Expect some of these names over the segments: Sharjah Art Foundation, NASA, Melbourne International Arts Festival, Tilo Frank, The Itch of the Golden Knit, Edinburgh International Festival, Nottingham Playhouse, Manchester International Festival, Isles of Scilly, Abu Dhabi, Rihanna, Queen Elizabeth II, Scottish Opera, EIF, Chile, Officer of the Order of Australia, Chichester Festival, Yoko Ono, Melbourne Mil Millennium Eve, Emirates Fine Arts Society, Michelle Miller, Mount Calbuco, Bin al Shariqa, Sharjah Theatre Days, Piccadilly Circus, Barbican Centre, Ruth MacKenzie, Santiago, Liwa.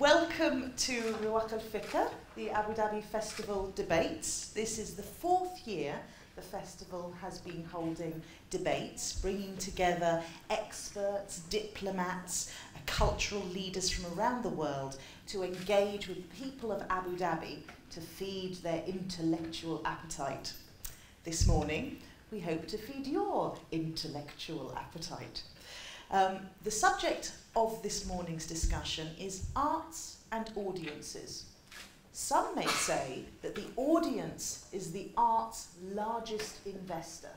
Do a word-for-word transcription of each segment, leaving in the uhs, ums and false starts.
Welcome to Riwaq Al Fikr, the Abu Dhabi Festival Debates. This is the fourth year the festival has been holding debates, bringing together experts, diplomats, cultural leaders from around the world to engage with the people of Abu Dhabi to feed their intellectual appetite. This morning, we hope to feed your intellectual appetite. Um, the subject of this morning's discussion is arts and audiences. Some may say that the audience is the arts' largest investor.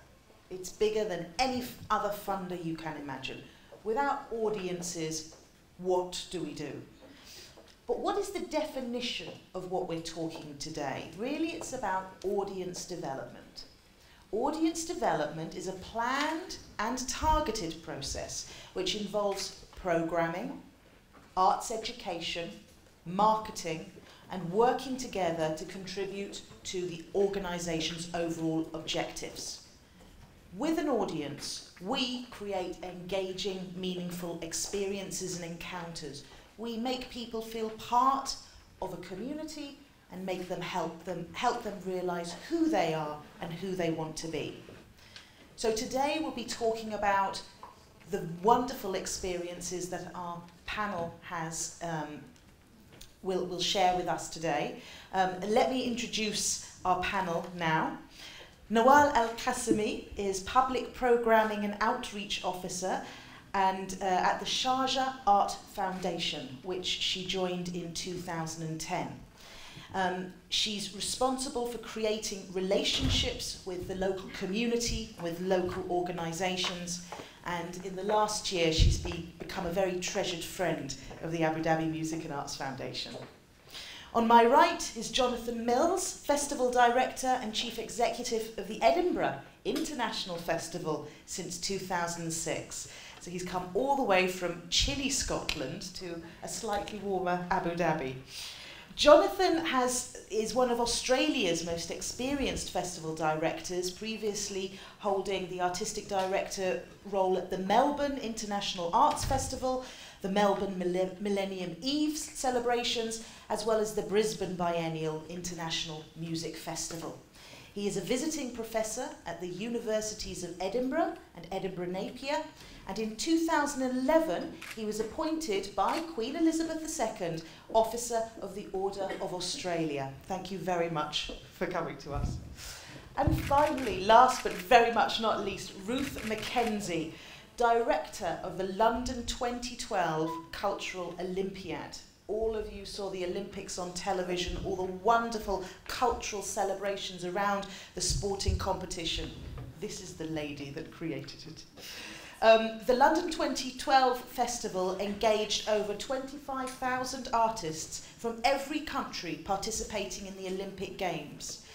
It's bigger than any other funder you can imagine. Without audiences, what do we do? But what is the definition of what we're talking today? Really, it's about audience development. Audience development is a planned and targeted process which involves programming, arts education, marketing, and working together to contribute to the organisation's overall objectives. With an audience, we create engaging, meaningful experiences and encounters. We make people feel part of a community and make them help them help them realise who they are and who they want to be. So today we'll be talking about the wonderful experiences that our panel has um, will will share with us today. Um, let me introduce our panel now. Nawal Al Qasimi is Public Programming and Outreach Officer and uh, at the Sharjah Art Foundation, which she joined in two thousand ten. Um, she's responsible for creating relationships with the local community, with local organisations, and in the last year she's be, become a very treasured friend of the Abu Dhabi Music and Arts Foundation. On my right is Jonathan Mills, Festival Director and Chief Executive of the Edinburgh International Festival since two thousand six. So he's come all the way from chilly Scotland to a slightly warmer Abu Dhabi. Jonathan has, is one of Australia's most experienced festival directors, previously holding the artistic director role at the Melbourne International Arts Festival, the Melbourne Mil Millennium Eve celebrations, as well as the Brisbane Biennial International Music Festival. He is a visiting professor at the Universities of Edinburgh and Edinburgh Napier, and in two thousand eleven, he was appointed by Queen Elizabeth the second, Officer of the Order of Australia. Thank you very much for coming to us. And finally, last but very much not least, Ruth MacKenzie, Director of the London twenty twelve Cultural Olympiad. All of you saw the Olympics on television, all the wonderful cultural celebrations around the sporting competition. This is the lady that created it. Um, the London twenty twelve Festival engaged over twenty-five thousand artists from every country participating in the Olympic Games.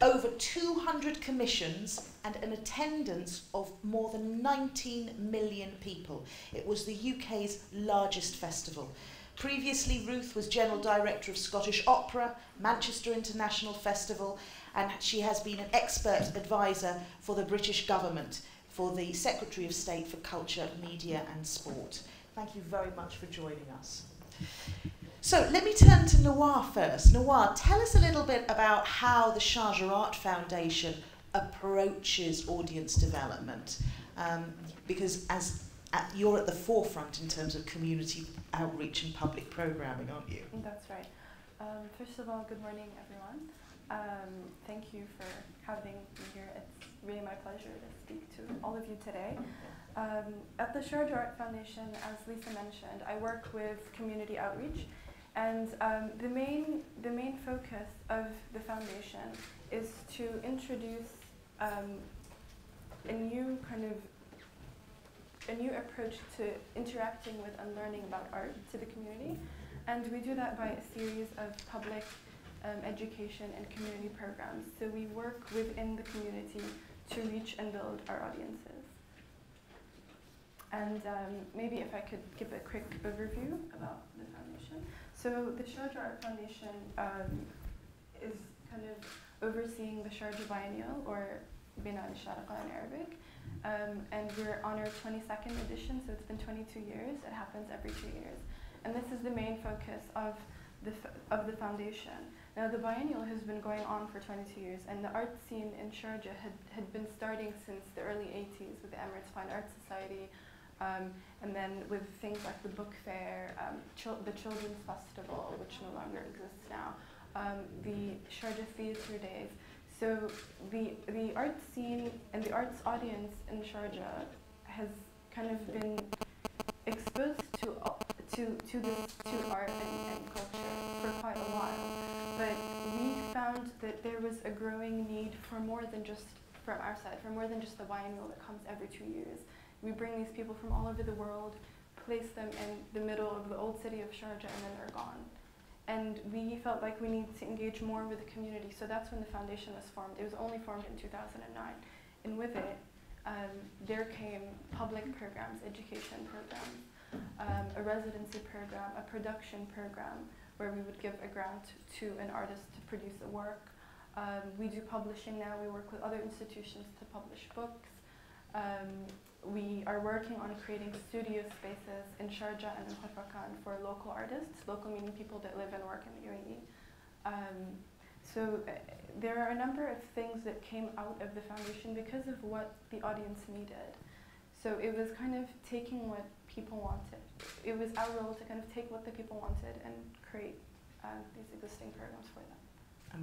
Over two hundred commissions and an attendance of more than nineteen million people. It was the U K's largest festival. Previously, Ruth was General Director of Scottish Opera, Manchester International Festival, and she has been an expert advisor for the British government, for the Secretary of State for Culture, Media and Sport. Thank you very much for joining us. So let me turn to Nawal first. Nawal, tell us a little bit about how the Sharjah Art Foundation approaches audience development, um, because as at, you're at the forefront in terms of community outreach and public programming, aren't you? That's right. Um, first of all, good morning, everyone. Um, thank you for having me here. It's really my pleasure to speak to all of you today. Um, at the Sharjah Art Foundation, as Lisa mentioned, I work with community outreach, and um, the main the main focus of the foundation is to introduce um, a new kind of a new approach to interacting with and learning about art to the community, and we do that by a series of public um, education and community programs. So we work within the community to reach and build our audiences. And um, maybe if I could give a quick overview about the foundation. So the Sharjah Art Foundation um, is kind of overseeing the Sharjah Biennial, or Bin al Shariqa in Arabic, um, and we're on our twenty-second edition, so it's been twenty-two years. It happens every two years. and this is the main focus of the, of the foundation. Now the biennial has been going on for twenty-two years, and the art scene in Sharjah had, had been starting since the early eighties with the Emirates Fine Arts Society, um, and then with things like the book fair, um, chil the Children's Festival, which no longer exists now, um, the Sharjah Theatre Days. So the, the art scene and the arts audience in Sharjah has kind of been exposed to uh, to to this to art and, and culture for quite a while, but we found that there was a growing need for more than just from our side, for more than just the biennial that comes every two years. We bring these people from all over the world, place them in the middle of the old city of Sharjah, and then they're gone. And we felt like we need to engage more with the community, so that's when the foundation was formed. It was only formed in two thousand nine, and with it, Um, there came public programs, education programs, um, a residency program, a production program where we would give a grant to an artist to produce a work. Um, we do publishing now. We work with other institutions to publish books. Um, we are working on creating studio spaces in Sharjah and in Khorfakkan for local artists, local meaning people that live and work in the U A E. Um, So uh, there are a number of things that came out of the foundation because of what the audience needed. So it was kind of taking what people wanted. It was our role to kind of take what the people wanted and create uh, these existing programs for them.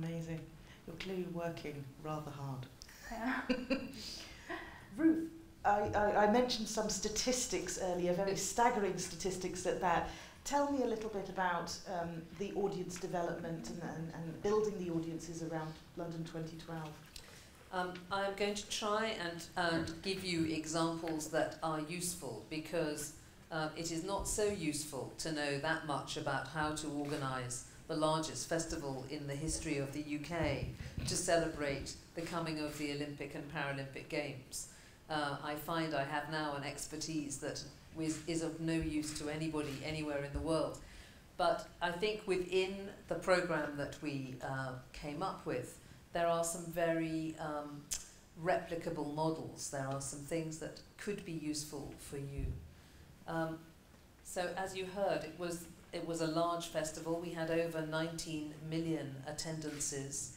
Amazing. You're clearly working rather hard. Yeah. Ruth, I, I, I mentioned some statistics earlier, very staggering statistics at that. Tell me a little bit about um, the audience development and, and, and building the audiences around London twenty twelve. Um, I'm going to try and, and give you examples that are useful, because uh, it is not so useful to know that much about how to organise the largest festival in the history of the U K to celebrate the coming of the Olympic and Paralympic Games. Uh, I find I have now an expertise that is of no use to anybody anywhere in the world. But I think within the programme that we uh, came up with, there are some very um, replicable models. There are some things that could be useful for you. Um, so as you heard, it was, it was a large festival. We had over nineteen million attendances.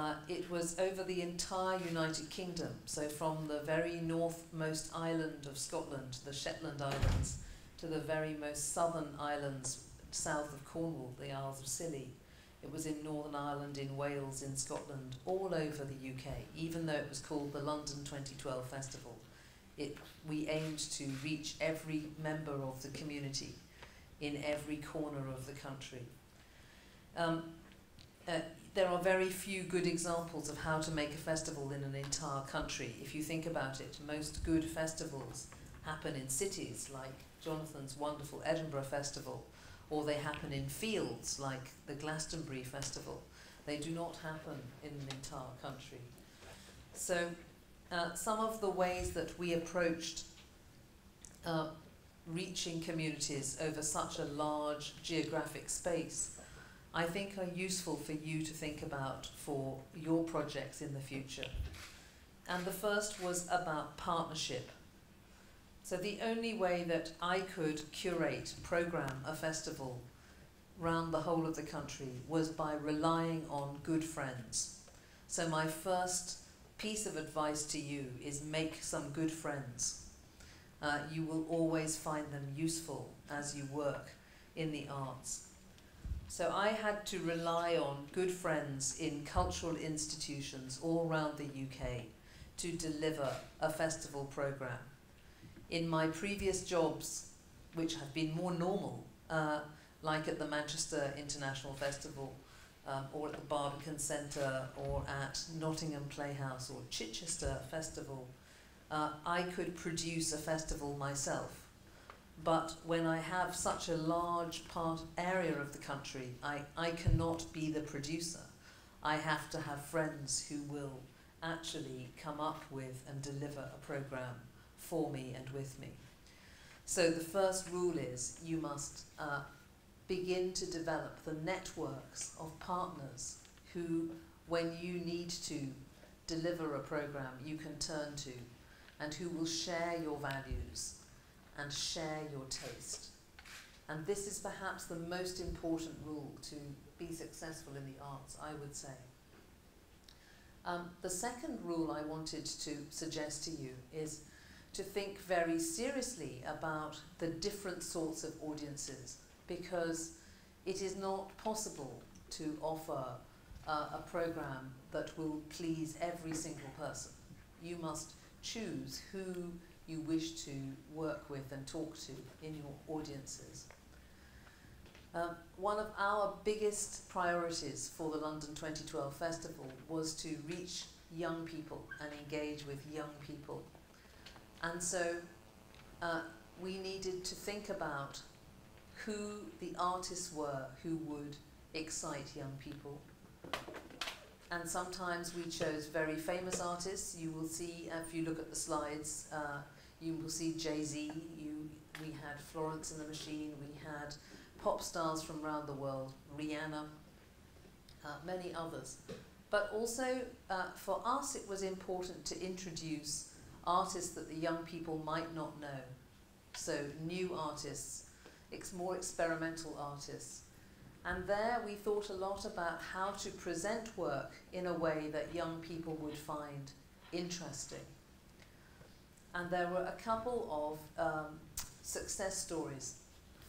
Uh, it was over the entire United Kingdom, so from the very northmost island of Scotland, the Shetland Islands, to the very most southern islands south of Cornwall, the Isles of Scilly. It was in Northern Ireland, in Wales, in Scotland, all over the U K, even though it was called the London twenty twelve Festival. It, we aimed to reach every member of the community in every corner of the country. Um, uh, There are very few good examples of how to make a festival in an entire country. If you think about it, most good festivals happen in cities, like Jonathan's wonderful Edinburgh Festival, or they happen in fields, like the Glastonbury Festival. They do not happen in an entire country. So uh, some of the ways that we approached uh, reaching communities over such a large geographic space, I think are useful for you to think about for your projects in the future. And the first was about partnership. So the only way that I could curate, program a festival round the whole of the country was by relying on good friends. So my first piece of advice to you is make some good friends. Uh, you will always find them useful as you work in the arts. So I had to rely on good friends in cultural institutions all around the U K to deliver a festival programme. In my previous jobs, which have been more normal, uh, like at the Manchester International Festival, um, or at the Barbican Centre, or at Nottingham Playhouse, or Chichester Festival, uh, I could produce a festival myself. But when I have such a large part area of the country, I, I cannot be the producer. I have to have friends who will actually come up with and deliver a programme for me and with me. So the first rule is you must uh, begin to develop the networks of partners who, when you need to deliver a programme, you can turn to, and who will share your values and share your taste. And this is perhaps the most important rule to be successful in the arts, I would say. Um, the second rule I wanted to suggest to you is to think very seriously about the different sorts of audiences, because it is not possible to offer uh, a program that will please every single person. You must choose who you wish to work with and talk to in your audiences. Um, one of our biggest priorities for the London twenty twelve Festival was to reach young people and engage with young people. And so uh, we needed to think about who the artists were who would excite young people. And sometimes we chose very famous artists. You will see, if you look at the slides, uh, you will see Jay-Z. You, we had Florence and the Machine. We had pop stars from around the world, Rihanna, uh, many others. But also, uh, for us, it was important to introduce artists that the young people might not know. So new artists, ex- more experimental artists. And there we thought a lot about how to present work in a way that young people would find interesting. And there were a couple of um, success stories.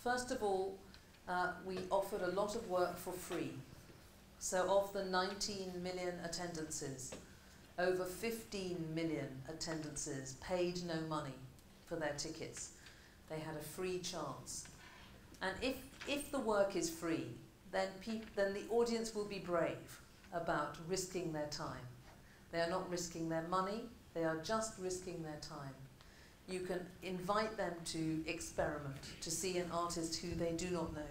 First of all, uh, we offered a lot of work for free. So of the nineteen million attendances, over fifteen million attendances paid no money for their tickets. They had a free chance. And if, if the work is free, then, then the audience will be brave about risking their time. They are not risking their money, they are just risking their time. You can invite them to experiment, to see an artist who they do not know.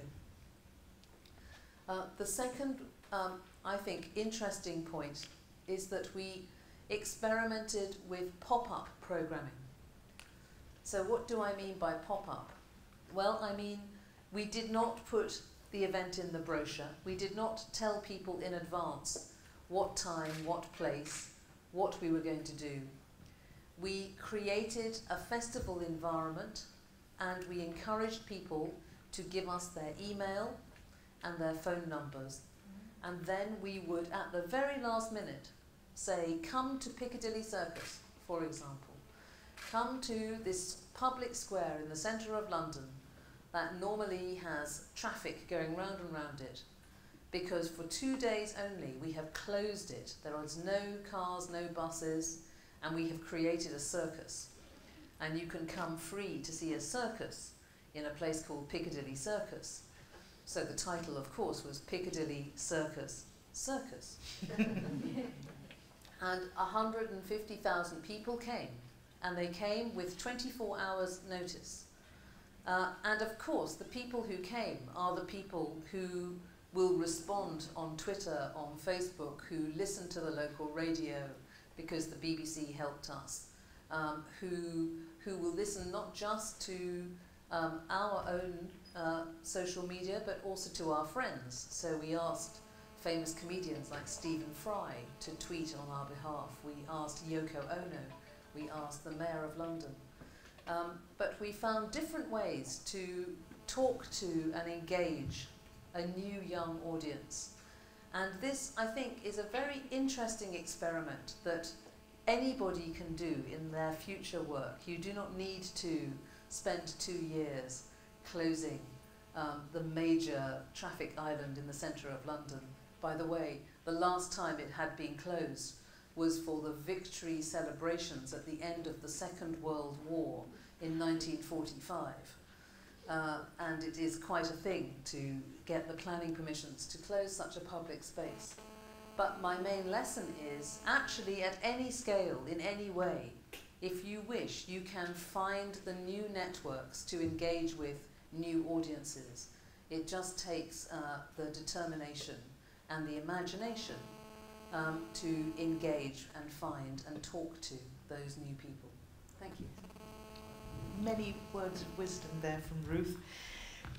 Uh, the second, um, I think, interesting point is that we experimented with pop-up programming. So what do I mean by pop-up? Well, I mean, we did not put the event in the brochure. We did not tell people in advance what time, what place, what we were going to do. We created a festival environment, and we encouraged people to give us their email and their phone numbers. And then we would, at the very last minute, say, come to Piccadilly Circus, for example. Come to this public square in the centre of London that normally has traffic going round and round it, because for two days only we have closed it. There are no cars, no buses, and we have created a circus. And you can come free to see a circus in a place called Piccadilly Circus. So the title, of course, was Piccadilly Circus Circus. And one hundred fifty thousand people came, and they came with twenty-four hours notice. Uh, and of course, the people who came are the people who will respond on Twitter, on Facebook, who listen to the local radio, because the B B C helped us, um, who, who will listen not just to um, our own Uh, social media, but also to our friends. So we asked famous comedians like Stephen Fry to tweet on our behalf. We asked Yoko Ono. We asked the Mayor of London. Um, but we found different ways to talk to and engage a new young audience. And this, I think, is a very interesting experiment that anybody can do in their future work. You do not need to spend two years closing um, the major traffic island in the centre of London. By the way, the last time it had been closed was for the victory celebrations at the end of the Second World War in nineteen forty-five. Uh, and it is quite a thing to get the planning permissions to close such a public space. But my main lesson is, actually at any scale, in any way, if you wish, you can find the new networks to engage with new audiences. It just takes uh, the determination and the imagination um, to engage and find and talk to those new people. Thank you. Many words of wisdom there from Ruth.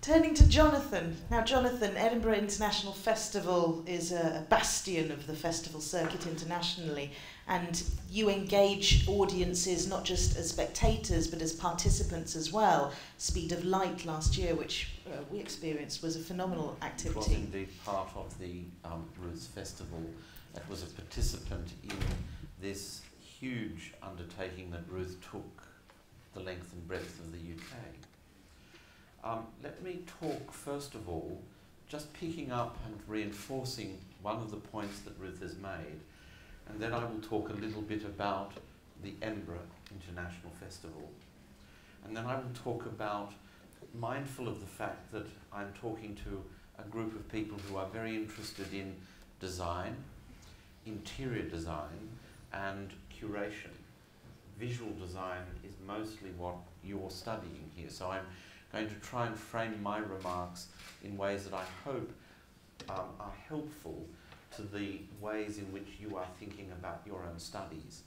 Turning to Jonathan. Now, Jonathan, Edinburgh International Festival is a bastion of the festival circuit internationally, and you engage audiences not just as spectators but as participants as well. Speed of Light last year, which uh, we experienced, was a phenomenal activity. It was indeed part of the um, Ruth's Festival. It was a participant in this huge undertaking that Ruth took the length and breadth of the U K. Um, let me talk, first of all, just picking up and reinforcing one of the points that Ruth has made, and then I will talk a little bit about the Edinburgh International Festival. And then I will talk about, mindful of the fact that I'm talking to a group of people who are very interested in design, interior design, and curation. Visual design is mostly what you're studying here, so I'm going to try and frame my remarks in ways that I hope um, are helpful to the ways in which you are thinking about your own studies.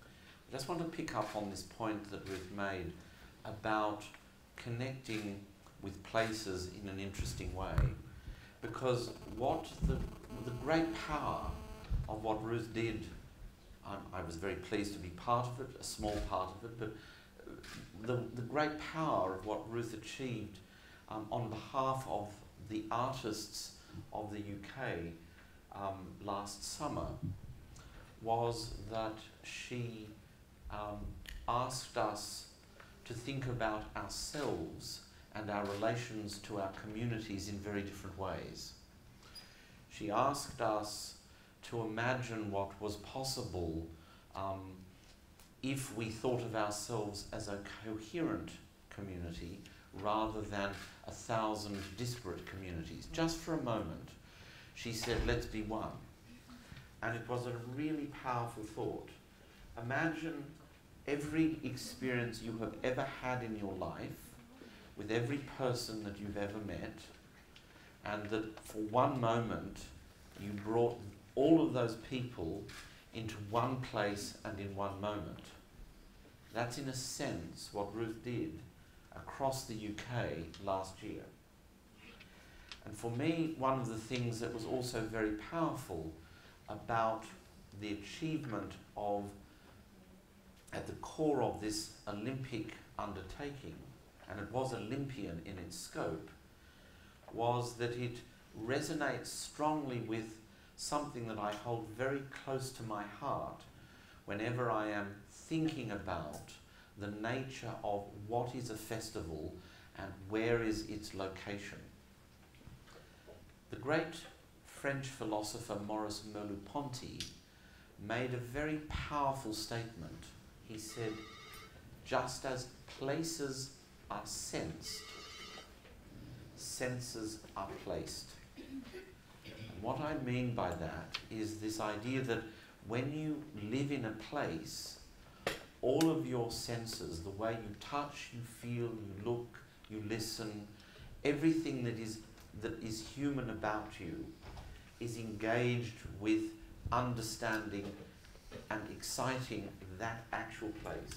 I just want to pick up on this point that Ruth made about connecting with places in an interesting way, because what the, the great power of what Ruth did, um, I was very pleased to be part of it, a small part of it, but The, the great power of what Ruth achieved um, on behalf of the artists of the U K um, last summer was that she um, asked us to think about ourselves and our relations to our communities in very different ways. She asked us to imagine what was possible um, if we thought of ourselves as a coherent community rather than a thousand disparate communities. Just for a moment, she said, let's be one. And it was a really powerful thought. Imagine every experience you have ever had in your life with every person that you've ever met, and that for one moment you brought all of those people into one place and in one moment. That's in a sense what Ruth did across the U K last year. And for me, one of the things that was also very powerful about the achievement of, at the core of this Olympic undertaking, and it was Olympian in its scope, was that it resonates strongly with something that I hold very close to my heart whenever I am thinking about the nature of what is a festival and where is its location. The great French philosopher Maurice Merleau-Ponty made a very powerful statement. He said, just as places are sensed, senses are placed. What I mean by that is this idea that when you live in a place, all of your senses, the way you touch, you feel, you look, you listen, everything that is, that is human about you is engaged with understanding and exciting that actual place.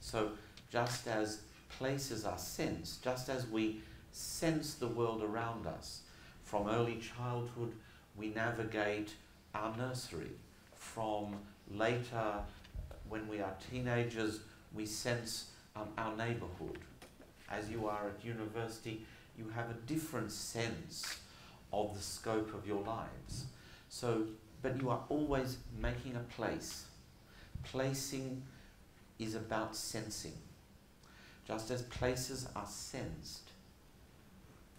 So just as places are sensed, just as we sense the world around us, from early childhood, we navigate our nursery. From later, when we are teenagers, we sense um, our neighbourhood. As you are at university, you have a different sense of the scope of your lives. So, but you are always making a place. Placing is about sensing. Just as places are sensed,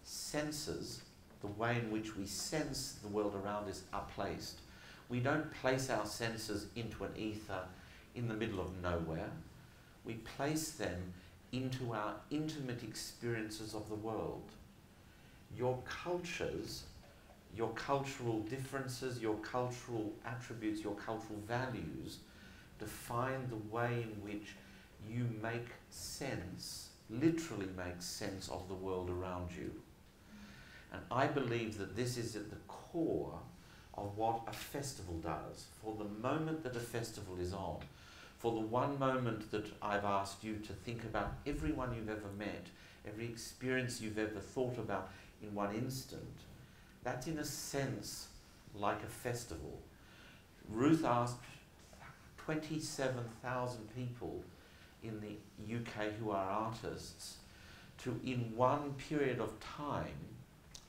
senses, the way in which we sense the world around us, are placed. We don't place our senses into an ether in the middle of nowhere. We place them into our intimate experiences of the world. Your cultures, your cultural differences, your cultural attributes, your cultural values define the way in which you make sense, literally make sense of the world around you. And I believe that this is at the core of what a festival does. For the moment that a festival is on, for the one moment that I've asked you to think about everyone you've ever met every experience you've ever thought about in one instant, that's in a sense like a festival. Ruth asked twenty-seven thousand people in the U K who are artists to, in one period of time,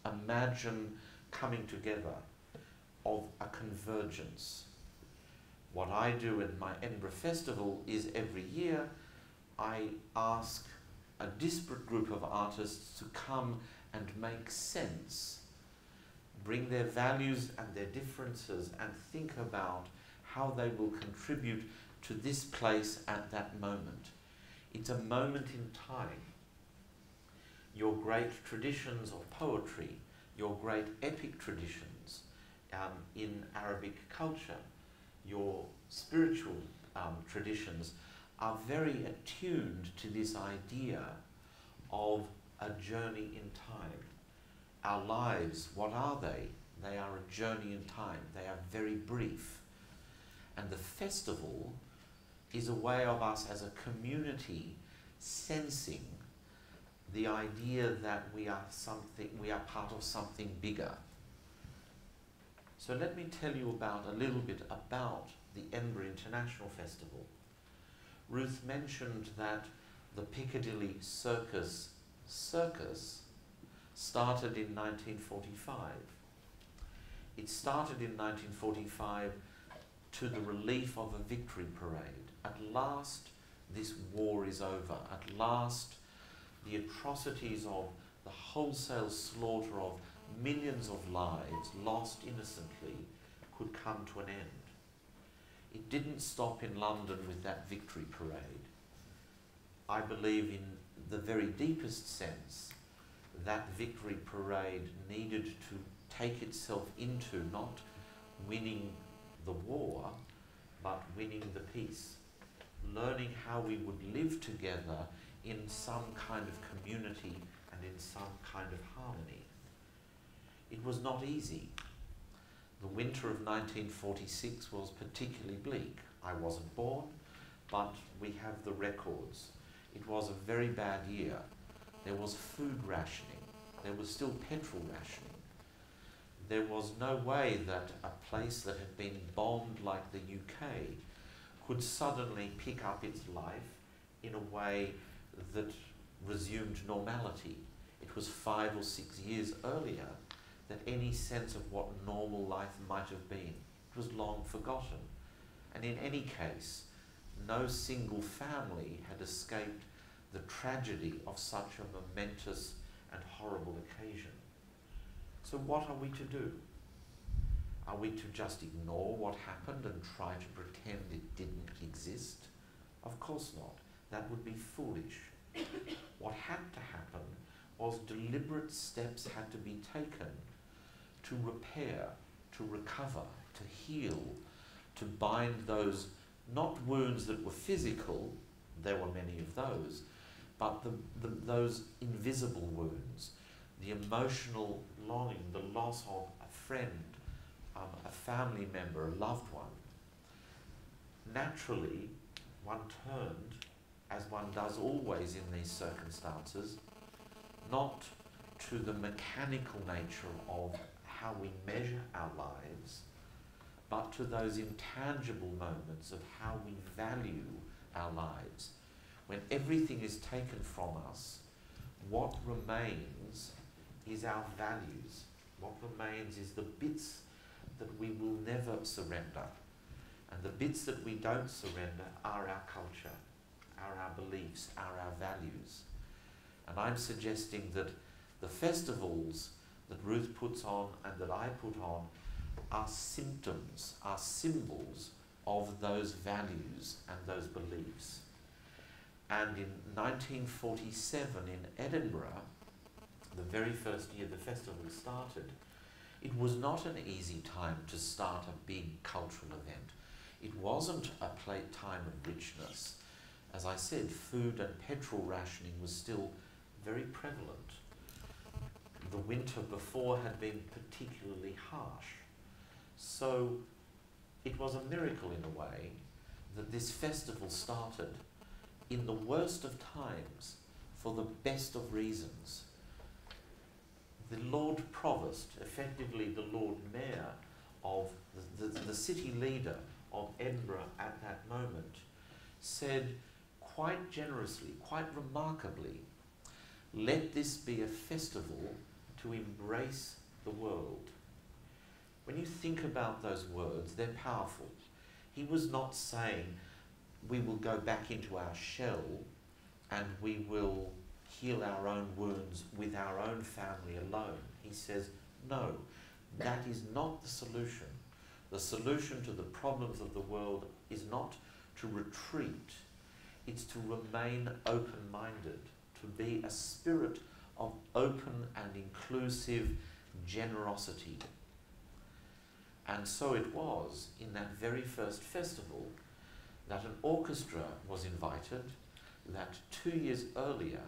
imagine coming together of a convergence. What I do in my Edinburgh Festival is every year I ask a disparate group of artists to come and make sense, bring their values and their differences and think about how they will contribute to this place at that moment. It's a moment in time. Your great traditions of poetry, your great epic traditions um, in Arabic culture, your spiritual um, traditions are very attuned to this idea of a journey in time. Our lives, what are they? They are a journey in time. They are very brief. And the festival is a way of us as a community sensing the idea that we are something, we are part of something bigger. So let me tell you about a little bit about the Edinburgh International Festival. Ruth mentioned that the Piccadilly Circus circus started in nineteen forty-five. It started in nineteen forty-five to the relief of a victory parade. At last, this war is over. At last, the atrocities of the wholesale slaughter of millions of lives lost innocently could come to an end. It didn't stop in London with that victory parade. I believe in the very deepest sense that victory parade needed to take itself into not winning the war, but winning the peace, learning how we would live together in some kind of community and in some kind of harmony. It was not easy. The winter of nineteen forty-six was particularly bleak. I wasn't born, but we have the records. It was a very bad year. There was food rationing. There was still petrol rationing. There was no way that a place that had been bombed like the U K could suddenly pick up its life in a way that resumed normality. It was five or six years earlier that any sense of what normal life might have been was long forgotten. And in any case, no single family had escaped the tragedy of such a momentous and horrible occasion. So what are we to do? Are we to just ignore what happened and try to pretend it didn't exist? Of course not. That would be foolish. What had to happen was deliberate steps had to be taken to repair, to recover, to heal, to bind those, not wounds that were physical, there were many of those, but the, the, those invisible wounds, the emotional longing, the loss of a friend, um, a family member, a loved one. Naturally, one turned, as one does always in these circumstances, not to the mechanical nature of how we measure our lives, but to those intangible moments of how we value our lives. When everything is taken from us, what remains is our values. What remains is the bits that we will never surrender. And the bits that we don't surrender are our culture, are our beliefs, are our values. And I'm suggesting that the festivals that Ruth puts on and that I put on are symptoms, are symbols of those values and those beliefs. And in nineteen forty-seven in Edinburgh, the very first year the festival started, it was not an easy time to start a big cultural event. It wasn't a play time of richness. As I said, food and petrol rationing was still very prevalent. The winter before had been particularly harsh. So it was a miracle in a way that this festival started in the worst of times for the best of reasons. The Lord Provost, effectively the Lord Mayor of the, the, the city leader of Edinburgh at that moment, said quite generously, quite remarkably, let this be a festival to embrace the world. When you think about those words, they're powerful. He was not saying we will go back into our shell and we will heal our own wounds with our own family alone. He says, no, that is not the solution. The solution to the problems of the world is not to retreat, it's to remain open-minded, to be a spirit of open and inclusive generosity. And so it was in that very first festival that an orchestra was invited, that two years earlier,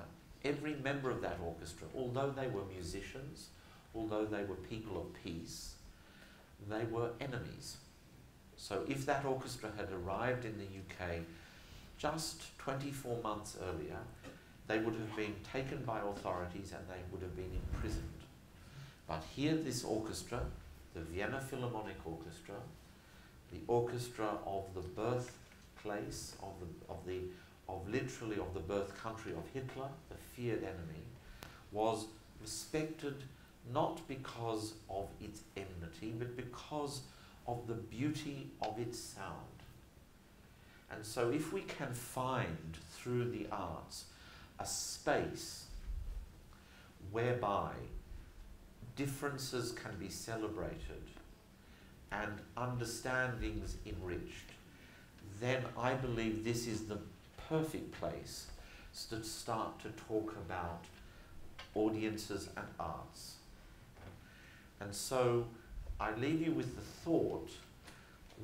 every member of that orchestra, although they were musicians, although they were people of peace, they were enemies. So if that orchestra had arrived in the U K just twenty-four months earlier, they would have been taken by authorities and they would have been imprisoned. But here this orchestra, the Vienna Philharmonic Orchestra, the orchestra of the birthplace, of the, of the, of literally of the birth country of Hitler, the feared enemy, was respected not because of its enmity, but because of the beauty of its sound. And so if we can find through the arts a space whereby differences can be celebrated and understandings enriched, then I believe this is the perfect place to start to talk about audiences and arts. And so I leave you with the thought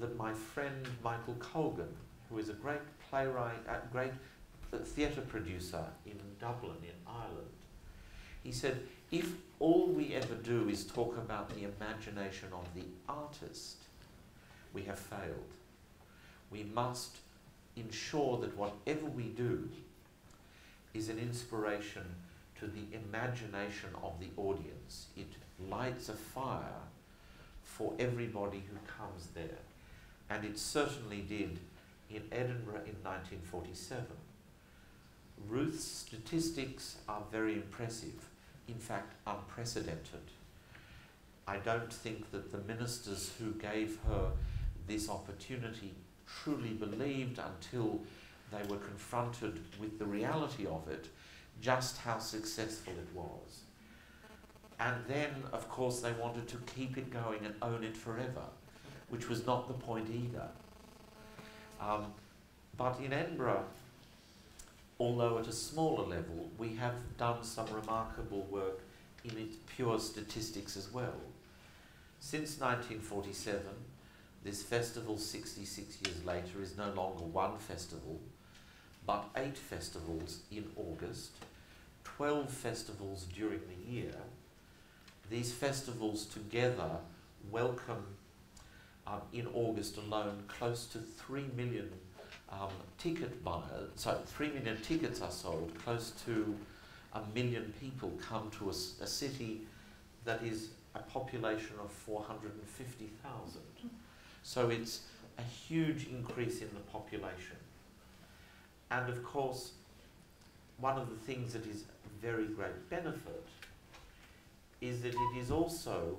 that my friend Michael Colgan, who is a great playwright, a great theatre producer in Dublin, in Ireland, he said, if all we ever do is talk about the imagination of the artist, we have failed. We must ensure that whatever we do is an inspiration to the imagination of the audience. It lights a fire for everybody who comes there. And it certainly did in Edinburgh in nineteen forty-seven. Ruth's statistics are very impressive, in fact unprecedented. I don't think that the ministers who gave her this opportunity truly believed, until they were confronted with the reality of it, just how successful it was. And then, of course, they wanted to keep it going and own it forever, which was not the point either. Um, but in Edinburgh, although at a smaller level, we have done some remarkable work in its pure statistics as well. Since nineteen forty-seven, this festival, sixty-six years later, is no longer one festival, but eight festivals in August, twelve festivals during the year. These festivals together welcome, um, in August alone, close to three million um, ticket buyers. So three million tickets are sold, close to a million people come to a, a city that is a population of four hundred fifty thousand. So it's a huge increase in the population. And of course, one of the things that is a very great benefit is that it is also,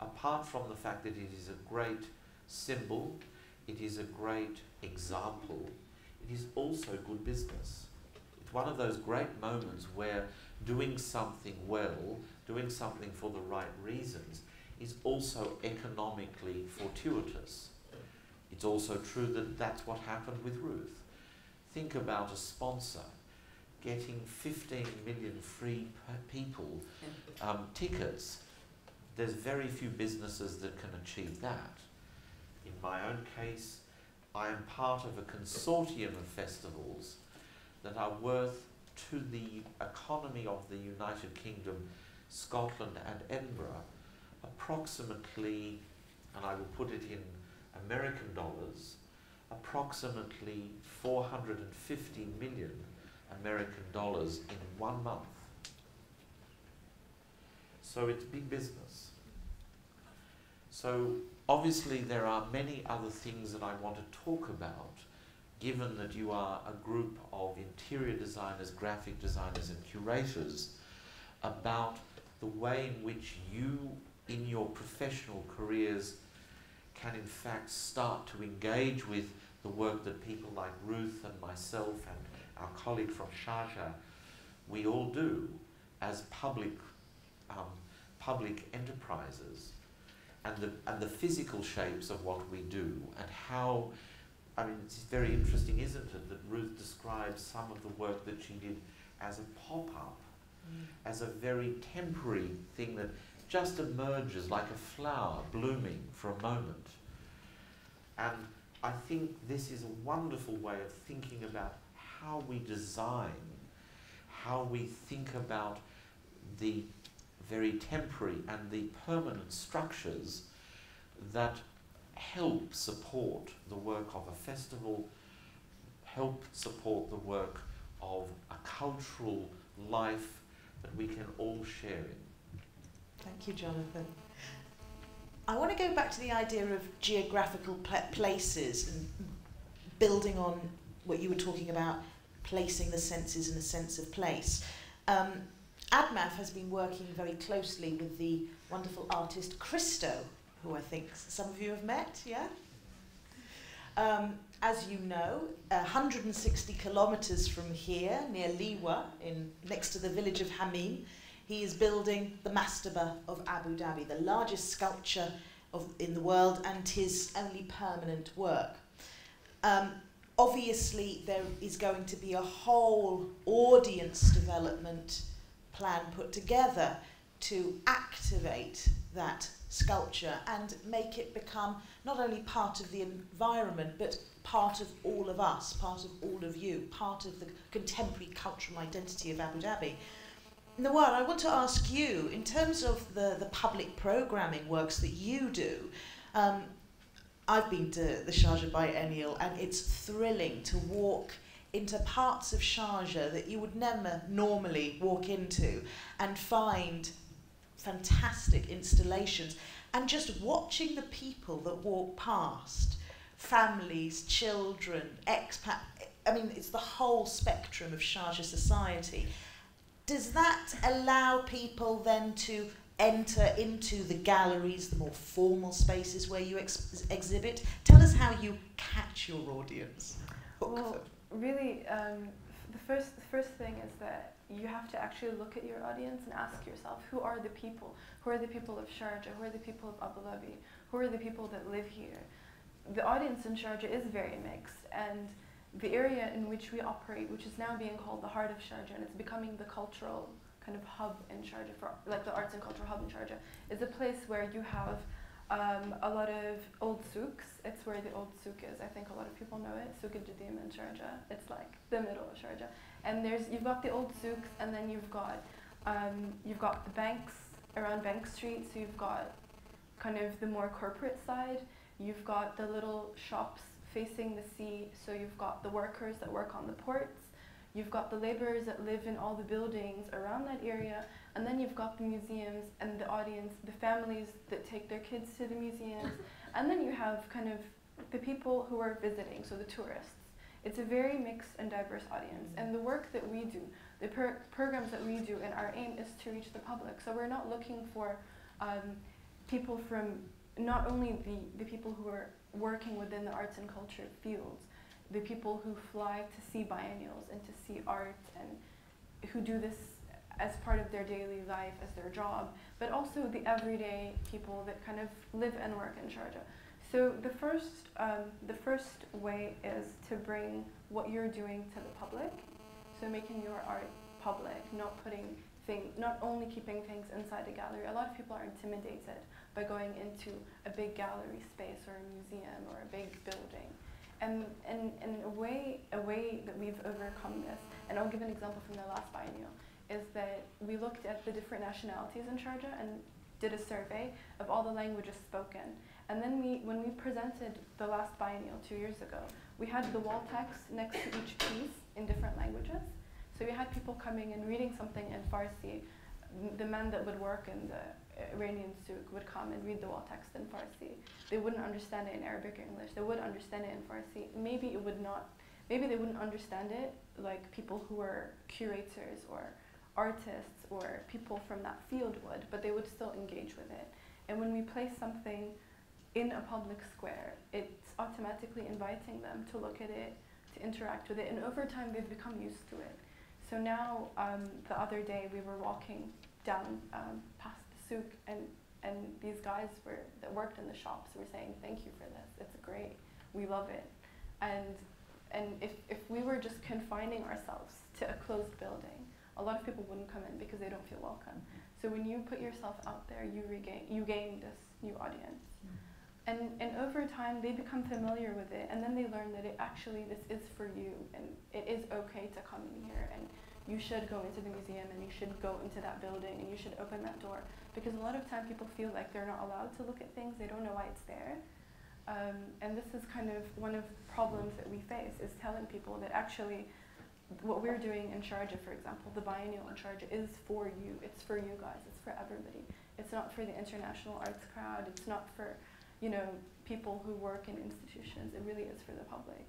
apart from the fact that it is a great symbol, it is a great example, it is also good business. It's one of those great moments where doing something well, doing something for the right reasons, is also economically fortuitous. It's also true that that's what happened with Ruth. Think about a sponsor getting fifteen million free people um, tickets. There's very few businesses that can achieve that. In my own case, I am part of a consortium of festivals that are worth to the economy of the United Kingdom, Scotland and Edinburgh approximately, and I will put it in American dollars, approximately four hundred fifty million American dollars in one month. So it's big business. So obviously there are many other things that I want to talk about, given that you are a group of interior designers, graphic designers and curators, about the way in which you, in your professional careers, can in fact start to engage with the work that people like Ruth and myself and our colleague from Sharjah, we all do as public, um, public enterprises, and the, and the physical shapes of what we do, and how, I mean, it's very interesting, isn't it, that Ruth describes some of the work that she did as a pop-up, mm. as a very temporary thing that just emerges like a flower blooming for a moment. And I think this is a wonderful way of thinking about how we design, how we think about the very temporary and the permanent structures that help support the work of a festival, help support the work of a cultural life that we can all share in. Thank you, Jonathan. I want to go back to the idea of geographical places and building on what you were talking about, placing the senses in a sense of place. Um, ADMAF has been working very closely with the wonderful artist Christo, who I think some of you have met, yeah? Um, as you know, one hundred sixty kilometres from here, near Liwa, in, next to the village of Hamim, he is building the mastaba of Abu Dhabi, the largest sculpture of, in the world, and his only permanent work. Um, obviously, there is going to be a whole audience development plan put together to activate that sculpture and make it become not only part of the environment, but part of all of us, part of all of you, part of the contemporary cultural identity of Abu Dhabi. Nawal, I want to ask you, in terms of the, the public programming works that you do, um, I've been to the Sharjah Biennial and it's thrilling to walk into parts of Sharjah that you would never normally walk into and find fantastic installations, and just watching the people that walk past, families, children, expat, I mean, it's the whole spectrum of Sharjah society. Does that allow people then to enter into the galleries, the more formal spaces where you ex exhibit? Tell us how you catch your audience. Well, really, um, the first the first thing is that you have to actually look at your audience and ask yourself, who are the people? Who are the people of Sharjah? Who are the people of Abu Dhabi? Who are the people that live here? The audience in Sharjah is very mixed, and the area in which we operate, which is now being called the heart of Sharjah, and it's becoming the cultural kind of hub in Sharjah, for, like the arts and cultural hub in Sharjah, is a place where you have um, a lot of old souks. It's where the old souk is. I think a lot of people know it, Souk al-Jadim in Sharjah. It's like the middle of Sharjah. And there's, you've got the old souks, and then you've got, um, you've got the banks around Bank Street, so you've got kind of the more corporate side. You've got the little shops facing the sea, so you've got the workers that work on the ports. You've got the laborers that live in all the buildings around that area, and then you've got the museums and the audience, the families that take their kids to the museums, and then you have kind of the people who are visiting, so the tourists. It's a very mixed and diverse audience, and the work that we do, the per programs that we do, and our aim is to reach the public. So we're not looking for um, people from, not only the, the people who are working within the arts and culture fields, the people who fly to see biennials and to see art and who do this as part of their daily life, as their job, but also the everyday people that kind of live and work in Sharjah. So the first, um, the first way is to bring what you're doing to the public, so making your art public, not putting things, not only keeping things inside a gallery. A lot of people are intimidated by going into a big gallery space or a museum or a big building. And in and, and a, way, a way that we've overcome this, and I'll give an example from the last biennial, is that we looked at the different nationalities in Sharjah and did a survey of all the languages spoken. And then we, when we presented the last biennial two years ago, we had the wall text next to each piece in different languages. So we had people coming and reading something in Farsi. The men that would work in the Iranian souk would come and read the wall text in Farsi. They wouldn't understand it in Arabic or English. They would understand it in Farsi. Maybe it would not, maybe they wouldn't understand it like people who are curators or artists or people from that field would, but they would still engage with it. And when we place something in a public square, it's automatically inviting them to look at it, to interact with it, and over time they've become used to it. So now, um, the other day we were walking down um, past the souk, and, and these guys were, that worked in the shops were saying, thank you for this, it's great, we love it. And, and if, if we were just confining ourselves to a closed building, a lot of people wouldn't come in because they don't feel welcome. So when you put yourself out there, you regain, you gain this new audience. And, and over time, they become familiar with it, and then they learn that it actually, this is for you, and it is okay to come in here, and you should go into the museum, and you should go into that building, and you should open that door. Because a lot of time, people feel like they're not allowed to look at things, they don't know why it's there. Um, and this is kind of one of the problems that we face, is telling people that actually, what we're doing in Sharjah, for example, the biennial in Sharjah is for you, it's for you guys, it's for everybody. It's not for the international arts crowd, it's not for, you know, people who work in institutions, it really is for the public.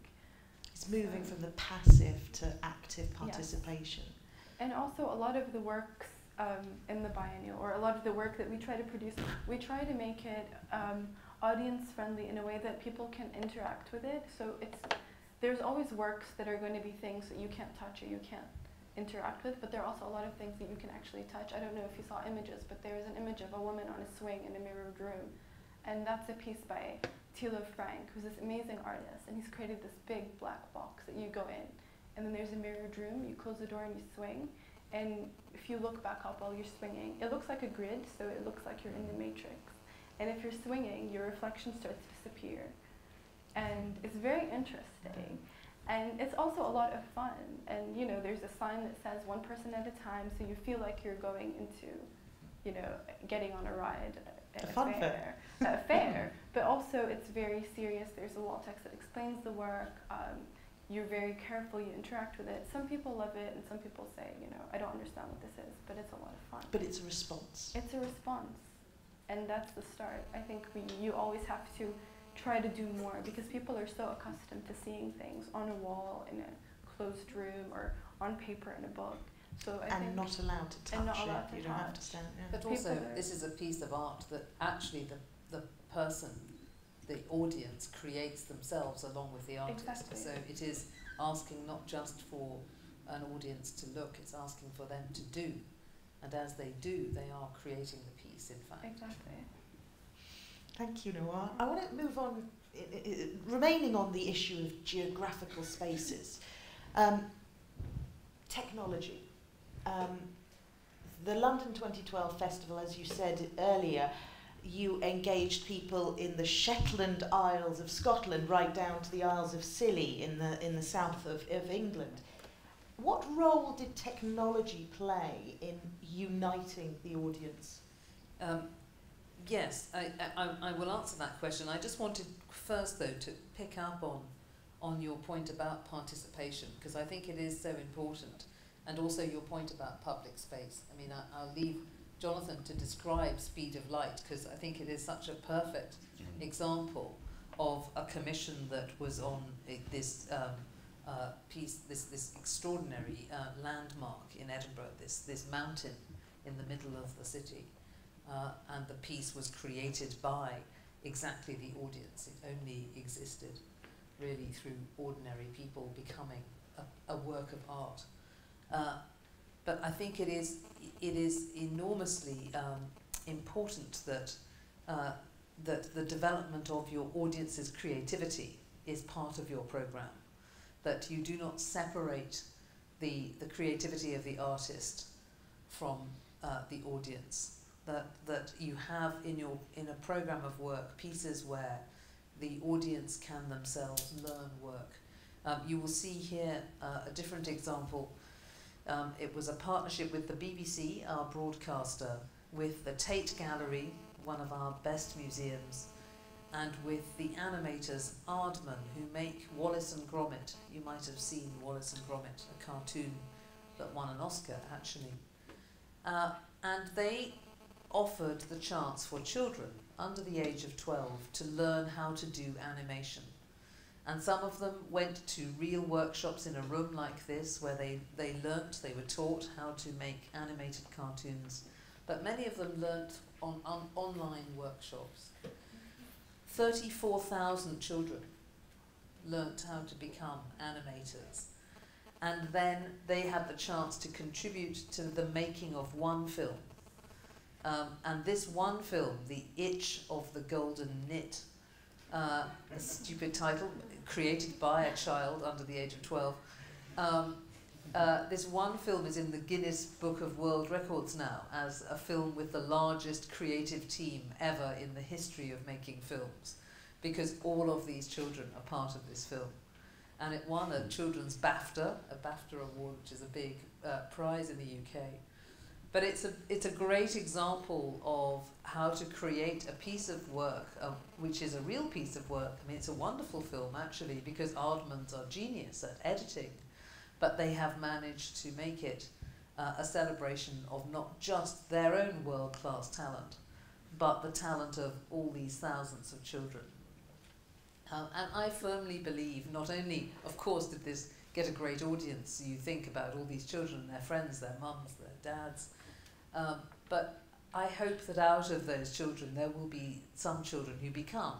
It's moving so from the passive to active participation. Yes. And also a lot of the works um, in the biennial, or a lot of the work that we try to produce, we try to make it um, audience friendly in a way that people can interact with it. So it's, there's always works that are going to be things that you can't touch or you can't interact with, but there are also a lot of things that you can actually touch. I don't know if you saw images, but there was an image of a woman on a swing in a mirrored room. And that's a piece by Tilo Frank, who's this amazing artist, and he's created this big black box that you go in, and then there's a mirrored room, you close the door and you swing, and if you look back up while you're swinging, it looks like a grid, so it looks like you're in the matrix. And if you're swinging, your reflection starts to disappear. And it's very interesting. And it's also a lot of fun. And you know, there's a sign that says one person at a time, so you feel like you're going into, you know, getting on a ride. A fun fair, a fair, but also it's very serious. There's a wall text that explains the work. Um, you're very careful. You interact with it. Some people love it, and some people say, you know, I don't understand what this is, but it's a lot of fun. But it's a response. It's a response, and that's the start. I think we you always have to try to do more, because people are so accustomed to seeing things on a wall in a closed room or on paper in a book. So I and not allowed to touch not allowed it, to you touch. don't have to stand yeah. But people also, this is a piece of art that actually the, the person, the audience, creates themselves along with the artist. Exactly. So it is asking not just for an audience to look, it's asking for them to do. And as they do, they are creating the piece, in fact. Exactly. Thank you, Nawal. I want to move on, I, I, remaining on the issue of geographical spaces. Um, technology. Um, the London twenty twelve Festival, as you said earlier, you engaged people in the Shetland Isles of Scotland, right down to the Isles of Scilly in the, in the south of, of England. What role did technology play in uniting the audience? Um, yes, I, I, I will answer that question. I just wanted first, though, to pick up on, on your point about participation, because I think it is so important. And also your point about public space. I mean, I, I'll leave Jonathan to describe Speed of Light, because I think it is such a perfect example of a commission that was on a, this um, uh, piece, this this extraordinary uh, landmark in Edinburgh, this this mountain in the middle of the city, uh, and the piece was created by exactly the audience. It only existed really through ordinary people becoming a, a work of art. Uh, but I think it is it is enormously um, important that uh, that the development of your audience's creativity is part of your program. That you do not separate the the creativity of the artist from uh, the audience. That that you have in your in a program of work pieces where the audience can themselves learn work. Um, you will see here uh, a different example. Um, it was a partnership with the B B C, our broadcaster, with the Tate Gallery, one of our best museums, and with the animators Aardman, who make Wallace and Gromit. You might have seen Wallace and Gromit, a cartoon that won an Oscar, actually. Uh, and they offered the chance for children under the age of twelve to learn how to do animation. And some of them went to real workshops in a room like this where they, they learnt, they were taught how to make animated cartoons. But many of them learnt on, on online workshops. thirty-four thousand children learnt how to become animators. And then they had the chance to contribute to the making of one film. Um, and this one film, The Itch of the Golden Knit, Uh, a stupid title, created by a child under the age of twelve. Um, uh, this one film is in the Guinness Book of World Records now as a film with the largest creative team ever in the history of making films, because all of these children are part of this film. And it won a children's BAFTA, a BAFTA award, which is a big uh, prize in the U K. But it's a, it's a great example of how to create a piece of work, uh, which is a real piece of work. I mean, it's a wonderful film, actually, because Aardman's are genius at editing, but they have managed to make it uh, a celebration of not just their own world-class talent, but the talent of all these thousands of children. Um, and I firmly believe, not only, of course, did this get a great audience, you think about all these children, their friends, their mums, their dads, Um, but I hope that out of those children there will be some children who become